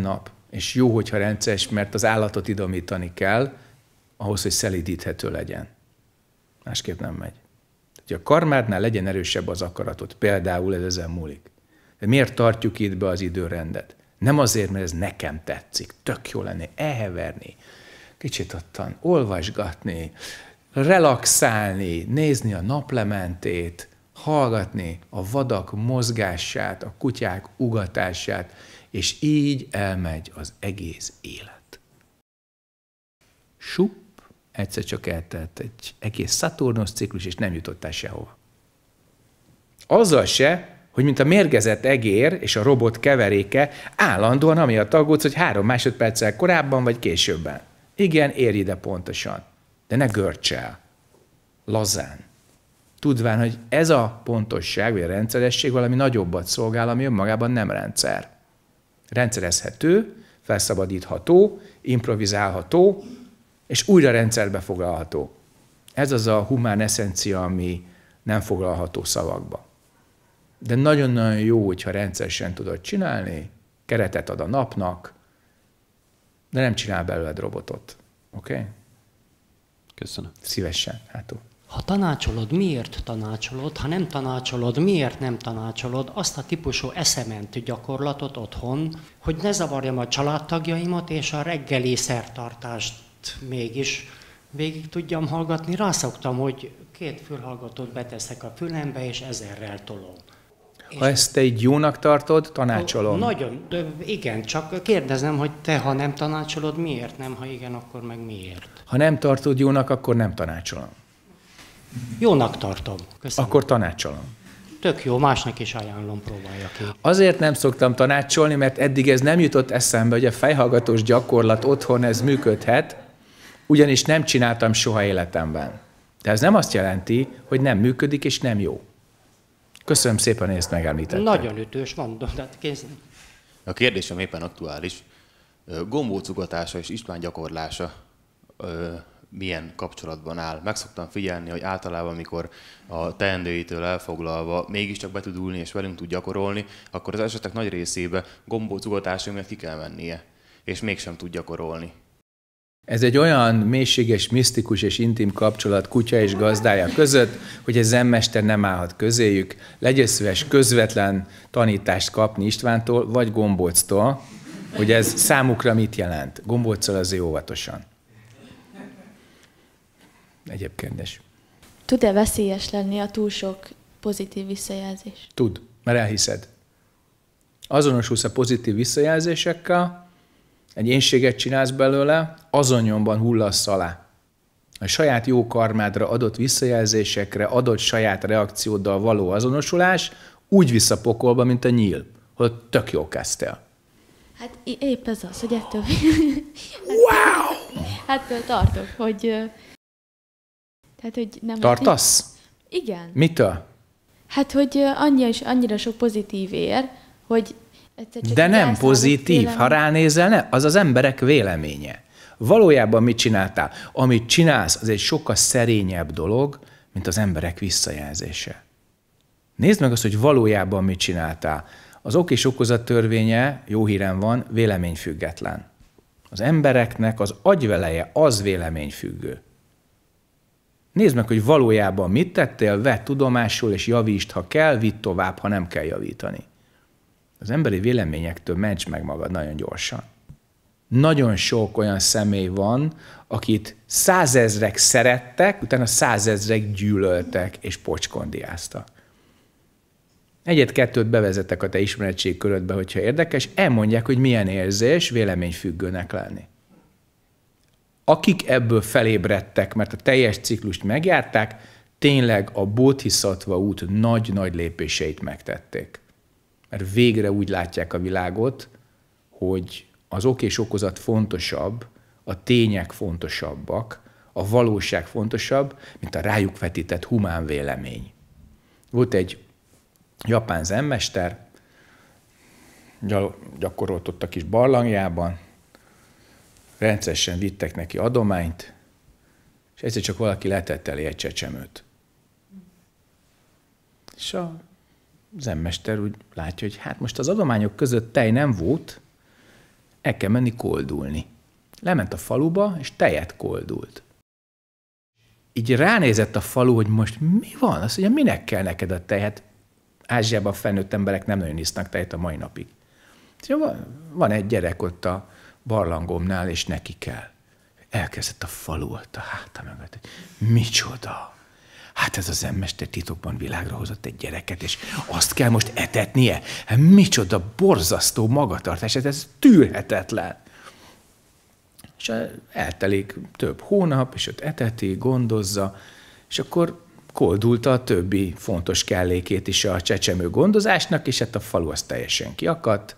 nap, és jó, hogyha rendszeres, mert az állatot idomítani kell, ahhoz, hogy szelídíthető legyen. Másképp nem megy. Hogy a karmádnál legyen erősebb az akaratot, például ez ezen múlik. De miért tartjuk itt be az időrendet? Nem azért, mert ez nekem tetszik, tök jó lenni, elheverni, kicsit ottan olvasgatni, relaxálni, nézni a naplementét, hallgatni a vadak mozgását, a kutyák ugatását, és így elmegy az egész élet. Sup, egyszer csak eltelt egy egész Szaturnusz ciklus, és nem jutottál sehova. Azzal se, hogy mint a mérgezett egér és a robot keveréke, állandóan amiatt aggódsz, hogy 3 másodperccel korábban vagy későbben. Igen, érj ide pontosan, de ne görcsel, lazán. Tudván, hogy ez a pontosság, vagy a rendszeresség valami nagyobbat szolgál, ami önmagában nem rendszer. Rendszerezhető, felszabadítható, improvizálható, és újra rendszerbe foglalható. Ez az a humán eszencia, ami nem foglalható szavakba. De nagyon-nagyon jó, hogyha rendszeresen tudod csinálni, keretet ad a napnak, de nem csinál belőled robotot. Oké? Okay? Köszönöm. Szívesen, hátul. Ha tanácsolod, miért tanácsolod? Ha nem tanácsolod, miért nem tanácsolod azt a típusú eszementő gyakorlatot otthon, hogy ne zavarjam a családtagjaimat és a reggeli szertartást mégis végig tudjam hallgatni? Rászoktam, hogy 2 fülhallgatót beteszek a fülembe, és 1000-rel tolom. Ha ezt te így jónak tartod, tanácsolom. Nagyon, igen, csak kérdezem, hogy te, ha nem tanácsolod, miért nem? Ha igen, akkor meg miért? Ha nem tartod jónak, akkor nem tanácsolom. Jónak tartom. Köszönöm. Akkor tanácsolom. Tök jó, másnak is ajánlom, próbálja ki. Azért nem szoktam tanácsolni, mert eddig ez nem jutott eszembe, hogy a fejhallgatós gyakorlat otthon ez működhet, ugyanis nem csináltam soha életemben. De ez nem azt jelenti, hogy nem működik és nem jó. Köszönöm szépen, hogy ezt megemlítettem. Nagyon ütős, mondom, de kézzel. A kérdésem éppen aktuális. Gombócugatása és István gyakorlása milyen kapcsolatban áll? Meg szoktam figyelni, hogy általában, amikor a teendőitől elfoglalva mégiscsak be tud ülni és velünk tud gyakorolni, akkor az esetek nagy részébe gombócugatása miatt ki kell mennie, és mégsem tud gyakorolni. Ez egy olyan mélységes, misztikus és intim kapcsolat kutya és gazdája között, hogy a zenmester nem állhat közéjük. Legyen szíves közvetlen tanítást kapni Istvántól, vagy Gombóctól, hogy ez számukra mit jelent. Gombóccal azért óvatosan. Egyéb kérdés. Tud-e veszélyes lenni a túl sok pozitív visszajelzés? Tud, mert elhiszed. Azonosulsz a pozitív visszajelzésekkel, egy énséget csinálsz belőle, azon nyomban hullasz alá. A saját jó karmádra adott visszajelzésekre, adott saját reakcióddal való azonosulás úgy visszapokolva, mint a nyíl, hogy tök jól kezdtél. Hát épp ez az, hogy ettől... Wow! Hát tartok, hogy... Tehát, hogy nem tartasz? Így... Igen. Mitől? Hát, hogy annyira sok pozitív ér, hogy... De nem pozitív, ha ránézel, ne? Az az emberek véleménye. Valójában mit csináltál? Amit csinálsz, az egy sokkal szerényebb dolog, mint az emberek visszajelzése. Nézd meg azt, hogy valójában mit csináltál. Az ok és okozat törvénye, jó hírem van, véleményfüggetlen. Az embereknek az agyveleje az véleményfüggő. Nézd meg, hogy valójában mit tettél, vedd tudomásul és javítsd, ha kell, vidd tovább, ha nem kell javítani. Az emberi véleményektől ments meg magad nagyon gyorsan. Nagyon sok olyan személy van, akit százezrek szerettek, utána százezrek gyűlöltek és pocskondiáztak. Egyet-kettőt bevezetek a te ismeretségkörödbe, hogyha érdekes, elmondják, hogy milyen érzés véleményfüggőnek lenni. Akik ebből felébredtek, mert a teljes ciklust megjárták, tényleg a Bodhisattva út nagy-nagy lépéseit megtették. Mert végre úgy látják a világot, hogy az ok és okozat fontosabb, a tények fontosabbak, a valóság fontosabb, mint a rájuk vetített humán vélemény. Volt egy japán zenmester, gyakorolt ott a kis barlangjában, rendszeresen vittek neki adományt, és egyszer csak valaki letett elé egy csecsemőt. És a zenmester úgy látja, hogy hát most az adományok között tej nem volt, el kell menni koldulni. Lement a faluba, és tejet koldult. Így ránézett a falu, hogy most mi van? Azt mondja, minek kell neked a tej? Hát Ázsiában felnőtt emberek nem nagyon isznak tejet a mai napig. Van egy gyerek ott a barlangomnál, és neki kell. Elkezdett a falu ott a háta mögött, hogy micsoda! Hát ez az emester titokban világra hozott egy gyereket, és azt kell most etetnie? Hát micsoda borzasztó magatartás, hát ez tűrhetetlen. És eltelik több hónap, és ott eteti, gondozza, és akkor koldulta a többi fontos kellékét is a csecsemő gondozásnak, és hát a falu az teljesen kiakadt,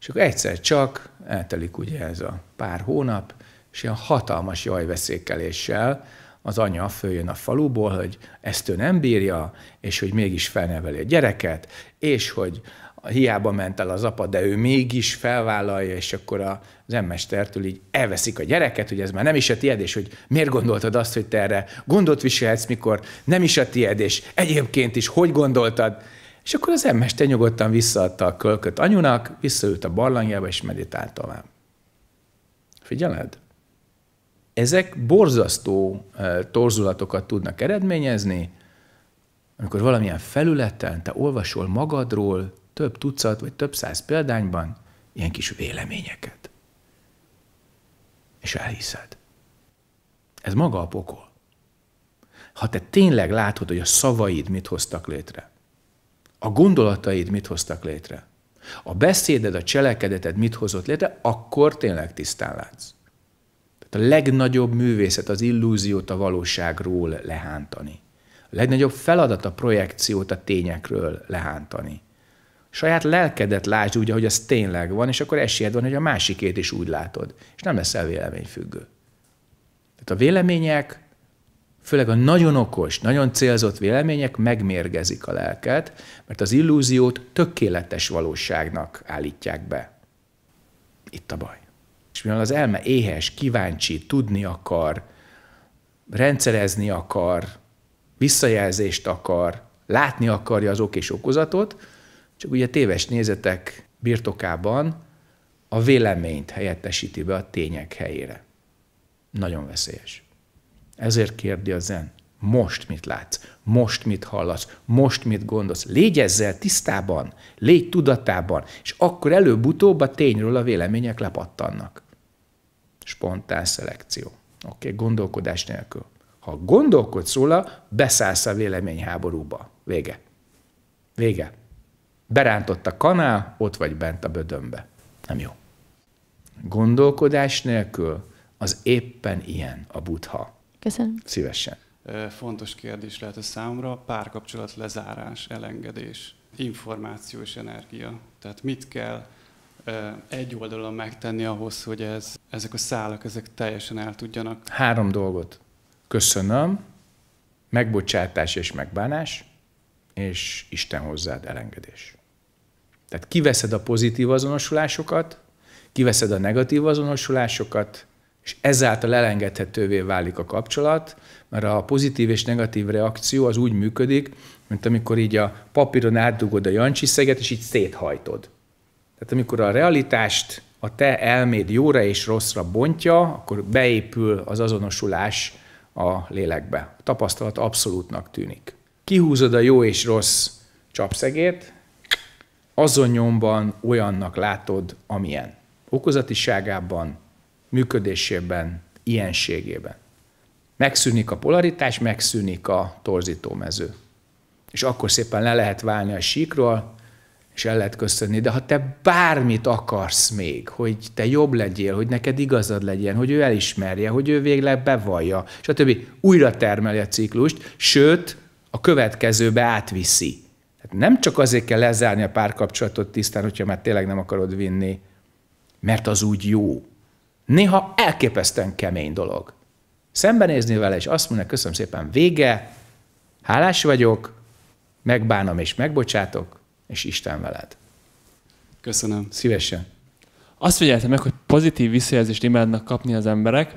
és akkor egyszer csak eltelik ugye ez a pár hónap, és ilyen hatalmas jajveszékeléssel az anya följön a faluból, hogy ezt ő nem bírja, és hogy mégis felneveli a gyereket, és hogy hiába ment el az apa, de ő mégis felvállalja, és akkor az emmestertől így elveszik a gyereket, hogy ez már nem is a tied, és hogy miért gondoltad azt, hogy te erre gondot viselhetsz, mikor nem is a tied, és egyébként is hogy gondoltad? És akkor az emmester nyugodtan visszaadta a kölköt anyunak, visszaült a barlangjába, és meditált tovább. Figyeled? Ezek borzasztó torzulatokat tudnak eredményezni, amikor valamilyen felületen te olvasol magadról több tucat vagy több száz példányban ilyen kis véleményeket. És elhiszed. Ez maga a pokol. Ha te tényleg látod, hogy a szavaid mit hoztak létre, a gondolataid mit hoztak létre, a beszéded, a cselekedeted mit hozott létre, akkor tényleg tisztán látsz. Tehát a legnagyobb művészet az illúziót a valóságról lehántani. A legnagyobb feladat a projekciót a tényekről lehántani. Saját lelkedet lásd úgy, ahogy az tényleg van, és akkor esélyed van, hogy a másikét is úgy látod, és nem leszel véleményfüggő. Tehát a vélemények, főleg a nagyon okos, nagyon célzott vélemények megmérgezik a lelket, mert az illúziót tökéletes valóságnak állítják be. Itt a baj. És mivel az elme éhes, kíváncsi, tudni akar, rendszerezni akar, visszajelzést akar, látni akarja az ok és okozatot, csak ugye téves nézetek birtokában a véleményt helyettesíti be a tények helyére. Nagyon veszélyes. Ezért kérdi a zen, most mit látsz, most mit hallasz, most mit gondolsz. Légy ezzel tisztában, légy tudatában, és akkor előbb-utóbb a tényről a vélemények lepattannak. Spontán szelekció. Oké, gondolkodás nélkül. Ha gondolkodsz róla, beszállsz a véleményháborúba. Vége. Vége. Berántott a kanál, ott vagy bent a bödönbe. Nem jó. Gondolkodás nélkül az éppen ilyen a Buddha. Köszönöm. Szívesen. Fontos kérdés lehet a számomra, párkapcsolat lezárás, elengedés, információ és energia. Tehát mit kell egy oldalon megtenni ahhoz, hogy ezek a szálak teljesen el tudjanak? 3 dolgot. Köszönöm, megbocsátás és megbánás, és Isten hozzád elengedés. Tehát kiveszed a pozitív azonosulásokat, kiveszed a negatív azonosulásokat, És ezáltal elengedhetővé válik a kapcsolat, mert a pozitív és negatív reakció az úgy működik, mint amikor így a papíron átdugod a jancsiszeget, és így széthajtod. Tehát amikor a realitást a te elméd jóra és rosszra bontja, akkor beépül az azonosulás a lélekbe. A tapasztalat abszolútnak tűnik. Kihúzod a jó és rossz csapszegét, azon nyomban olyannak látod, amilyen. Okozatiságában, működésében, ilyenségében. Megszűnik a polaritás, megszűnik a torzítómező. És akkor szépen le lehet válni a síkról, és el lehet köszönni. De ha te bármit akarsz még, hogy te jobb legyél, hogy neked igazad legyen, hogy ő elismerje, hogy ő végleg bevallja, stb. Újra termeli a ciklust, sőt, a következőbe átviszi. Tehát nem csak azért kell lezárni a párkapcsolatot tisztán, hogyha már tényleg nem akarod vinni, mert az úgy jó. Néha elképesztően kemény dolog. Szembenézni vele, és azt mondja, köszönöm szépen, vége, hálás vagyok, megbánom és megbocsátok, és Isten veled. Köszönöm. Szívesen. Azt figyeltem meg, hogy pozitív visszajelzést imádnak kapni az emberek,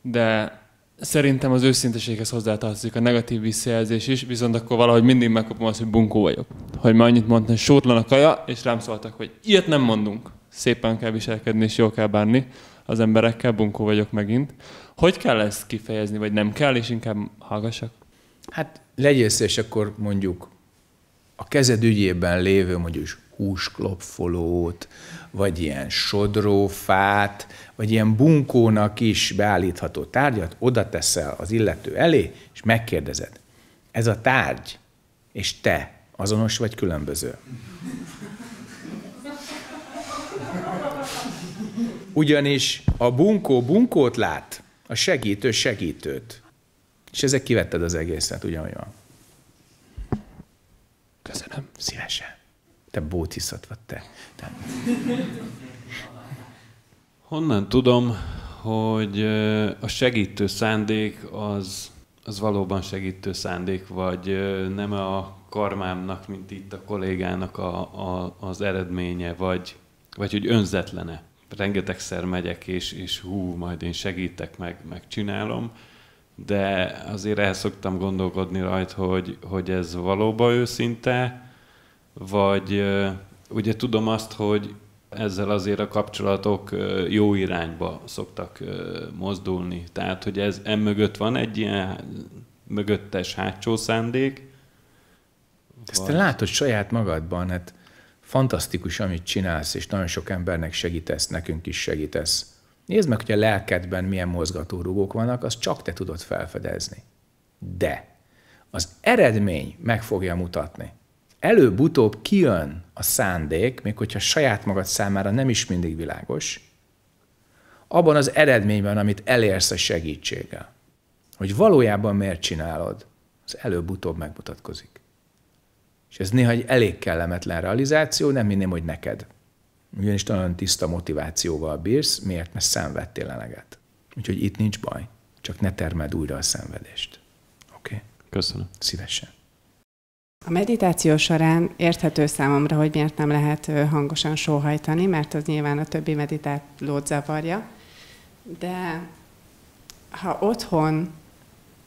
de szerintem az őszinteséghez hozzátartozik a negatív visszajelzés is, viszont akkor valahogy mindig megkapom azt, hogy bunkó vagyok. Hogy már annyit mondtam, hogy sótlan a kaja, és rám szóltak, hogy ilyet nem mondunk. Szépen kell viselkedni, és jól kell bánni az emberekkel, bunkó vagyok megint. Hogy kell ezt kifejezni, vagy nem kell, és inkább hallgassak? Hát legyél szíves, akkor mondjuk a kezed ügyében lévő mondjuk húsklopfolót, vagy ilyen sodrófát, vagy ilyen bunkónak is beállítható tárgyat oda teszel az illető elé, és megkérdezed, ez a tárgy, és te azonos vagy különböző? Ugyanis a bunkó bunkót lát, a segítő segítőt. És ezek kivetted az egészet, ugyanúgy van. Köszönöm, szívesen. Te bódhiszatva, te. Honnan tudom, hogy a segítő szándék az valóban segítő szándék, vagy nem a karmámnak, mint itt a kollégának az eredménye, vagy hogy önzetlene. Rengetegszer megyek, és hú, majd én segítek, megcsinálom. De azért el szoktam gondolkodni rajta, hogy ez valóban őszinte, vagy ugye tudom azt, hogy ezzel azért a kapcsolatok jó irányba szoktak mozdulni. Tehát, hogy ez emögött van egy ilyen mögöttes hátsó szándék. Ezt te látod saját magadban, hát fantasztikus, amit csinálsz, és nagyon sok embernek segítesz, nekünk is segítesz. Nézd meg, hogy a lelkedben milyen mozgatórugók vannak, azt csak te tudod felfedezni. De az eredmény meg fogja mutatni. Előbb-utóbb kijön a szándék, még hogyha saját magad számára nem is mindig világos, abban az eredményben, amit elérsz a segítséggel. Hogy valójában miért csinálod, az előbb-utóbb megmutatkozik. És ez néha egy elég kellemetlen realizáció, nem hinném, hogy neked. Ugyanis nagyon tiszta motivációval bírsz, miért? Mert szenvedtél eleget. Úgyhogy itt nincs baj, csak ne termeld újra a szenvedést. Oké? Köszönöm. Szívesen. A meditáció során érthető számomra, hogy miért nem lehet hangosan sóhajtani, mert az nyilván a többi meditálót zavarja. De ha otthon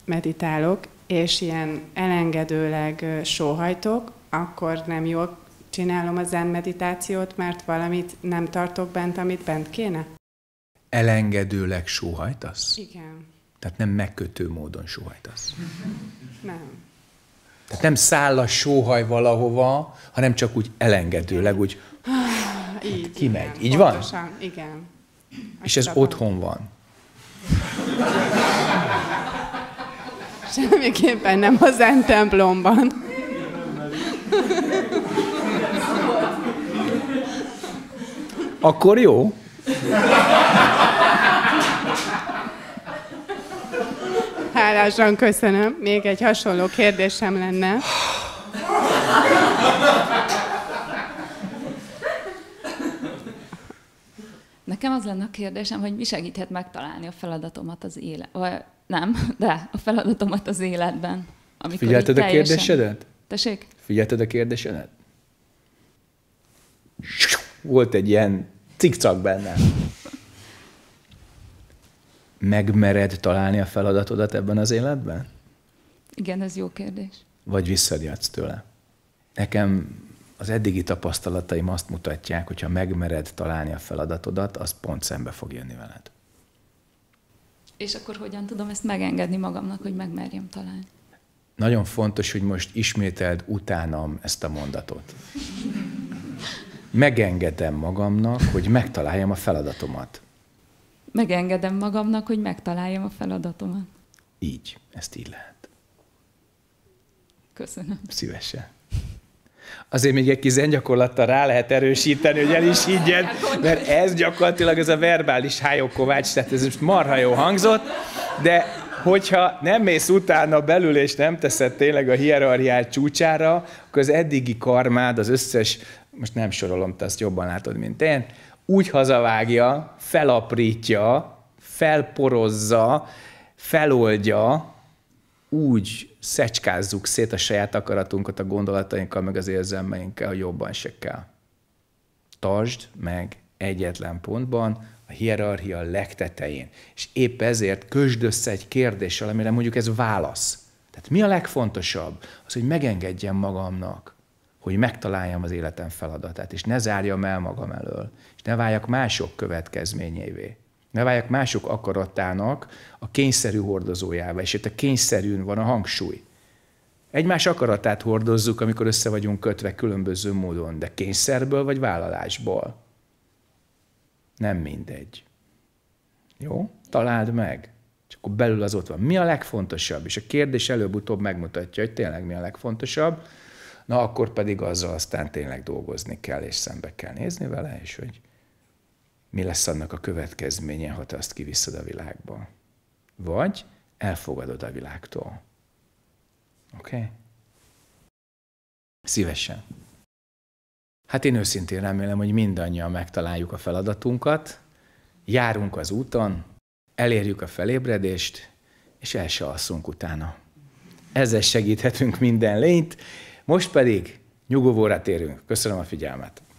meditálok, és ilyen elengedőleg sóhajtok, akkor nem jól csinálom a zen meditációt, mert valamit nem tartok bent, amit bent kéne? Elengedőleg sóhajtasz? Igen. Tehát nem megkötő módon sóhajtasz? Nem. Tehát nem száll a sóhaj valahova, hanem csak úgy elengedőleg, úgy így, kimegy. Igen, így van? Pontosan, igen. És ez szabam. Otthon van? Semmiképpen nem a zen templomban. Akkor jó. Hálásan köszönöm. Még egy hasonló kérdésem lenne. Nekem az lenne a kérdésem, hogy mi segíthet megtalálni a feladatomat az életben. Nem, de a feladatomat az életben. Figyelted a kérdésedet? Tessék? Figyelted a kérdésedet? Volt egy ilyen cikcak bennem. megmered találni a feladatodat ebben az életben? Igen, ez jó kérdés. Vagy visszajátsz tőle? Nekem az eddigi tapasztalataim azt mutatják, hogy ha megmered találni a feladatodat, az pont szembe fog jönni veled. És akkor hogyan tudom ezt megengedni magamnak, hogy megmerjem találni? Nagyon fontos, hogy most ismételd utánam ezt a mondatot. Megengedem magamnak, hogy megtaláljam a feladatomat. Megengedem magamnak, hogy megtaláljam a feladatomat. Így, ezt így lehet. Köszönöm. Szívesen. Azért még egy kis zengyakorlattal rá lehet erősíteni, hogy el is higgyen, mert ez gyakorlatilag ez a verbális hájogkovács, tehát ez most marha jó hangzott, de hogyha nem mész utána belül, és nem teszed tényleg a hierarchiát csúcsára, akkor az eddigi karmád, az összes, most nem sorolom, te azt jobban látod, mint én, úgy hazavágja, felaprítja, felporozza, feloldja, úgy szecskázzuk szét a saját akaratunkat, a gondolatainkkal, meg az érzelmeinkkel, hogy jobban se kell. Tartsd meg egyetlen pontban, a hierarchia legtetején. És épp ezért kösd össze egy kérdéssel, amire mondjuk ez válasz. Tehát mi a legfontosabb? Az, hogy megengedjem magamnak, hogy megtaláljam az életem feladatát, és ne zárjam el magam elől, és ne váljak mások következményévé. Ne váljak mások akaratának a kényszerű hordozójává, és itt a kényszerűn van a hangsúly. Egymás akaratát hordozzuk, amikor össze vagyunk kötve különböző módon, de kényszerből vagy vállalásból. Nem mindegy. Jó? Találd meg. És akkor belül az ott van. Mi a legfontosabb? És a kérdés előbb-utóbb megmutatja, hogy tényleg mi a legfontosabb, na akkor pedig azzal aztán tényleg dolgozni kell, és szembe kell nézni vele, és hogy mi lesz annak a következménye, ha te azt kiviszed a világba. Vagy elfogadod a világtól. Oké? Okay? Szívesen. Hát én őszintén remélem, hogy mindannyian megtaláljuk a feladatunkat, járunk az úton, elérjük a felébredést, és el se alszunk utána. Ezzel segíthetünk minden lényt, most pedig nyugovóra térünk. Köszönöm a figyelmet!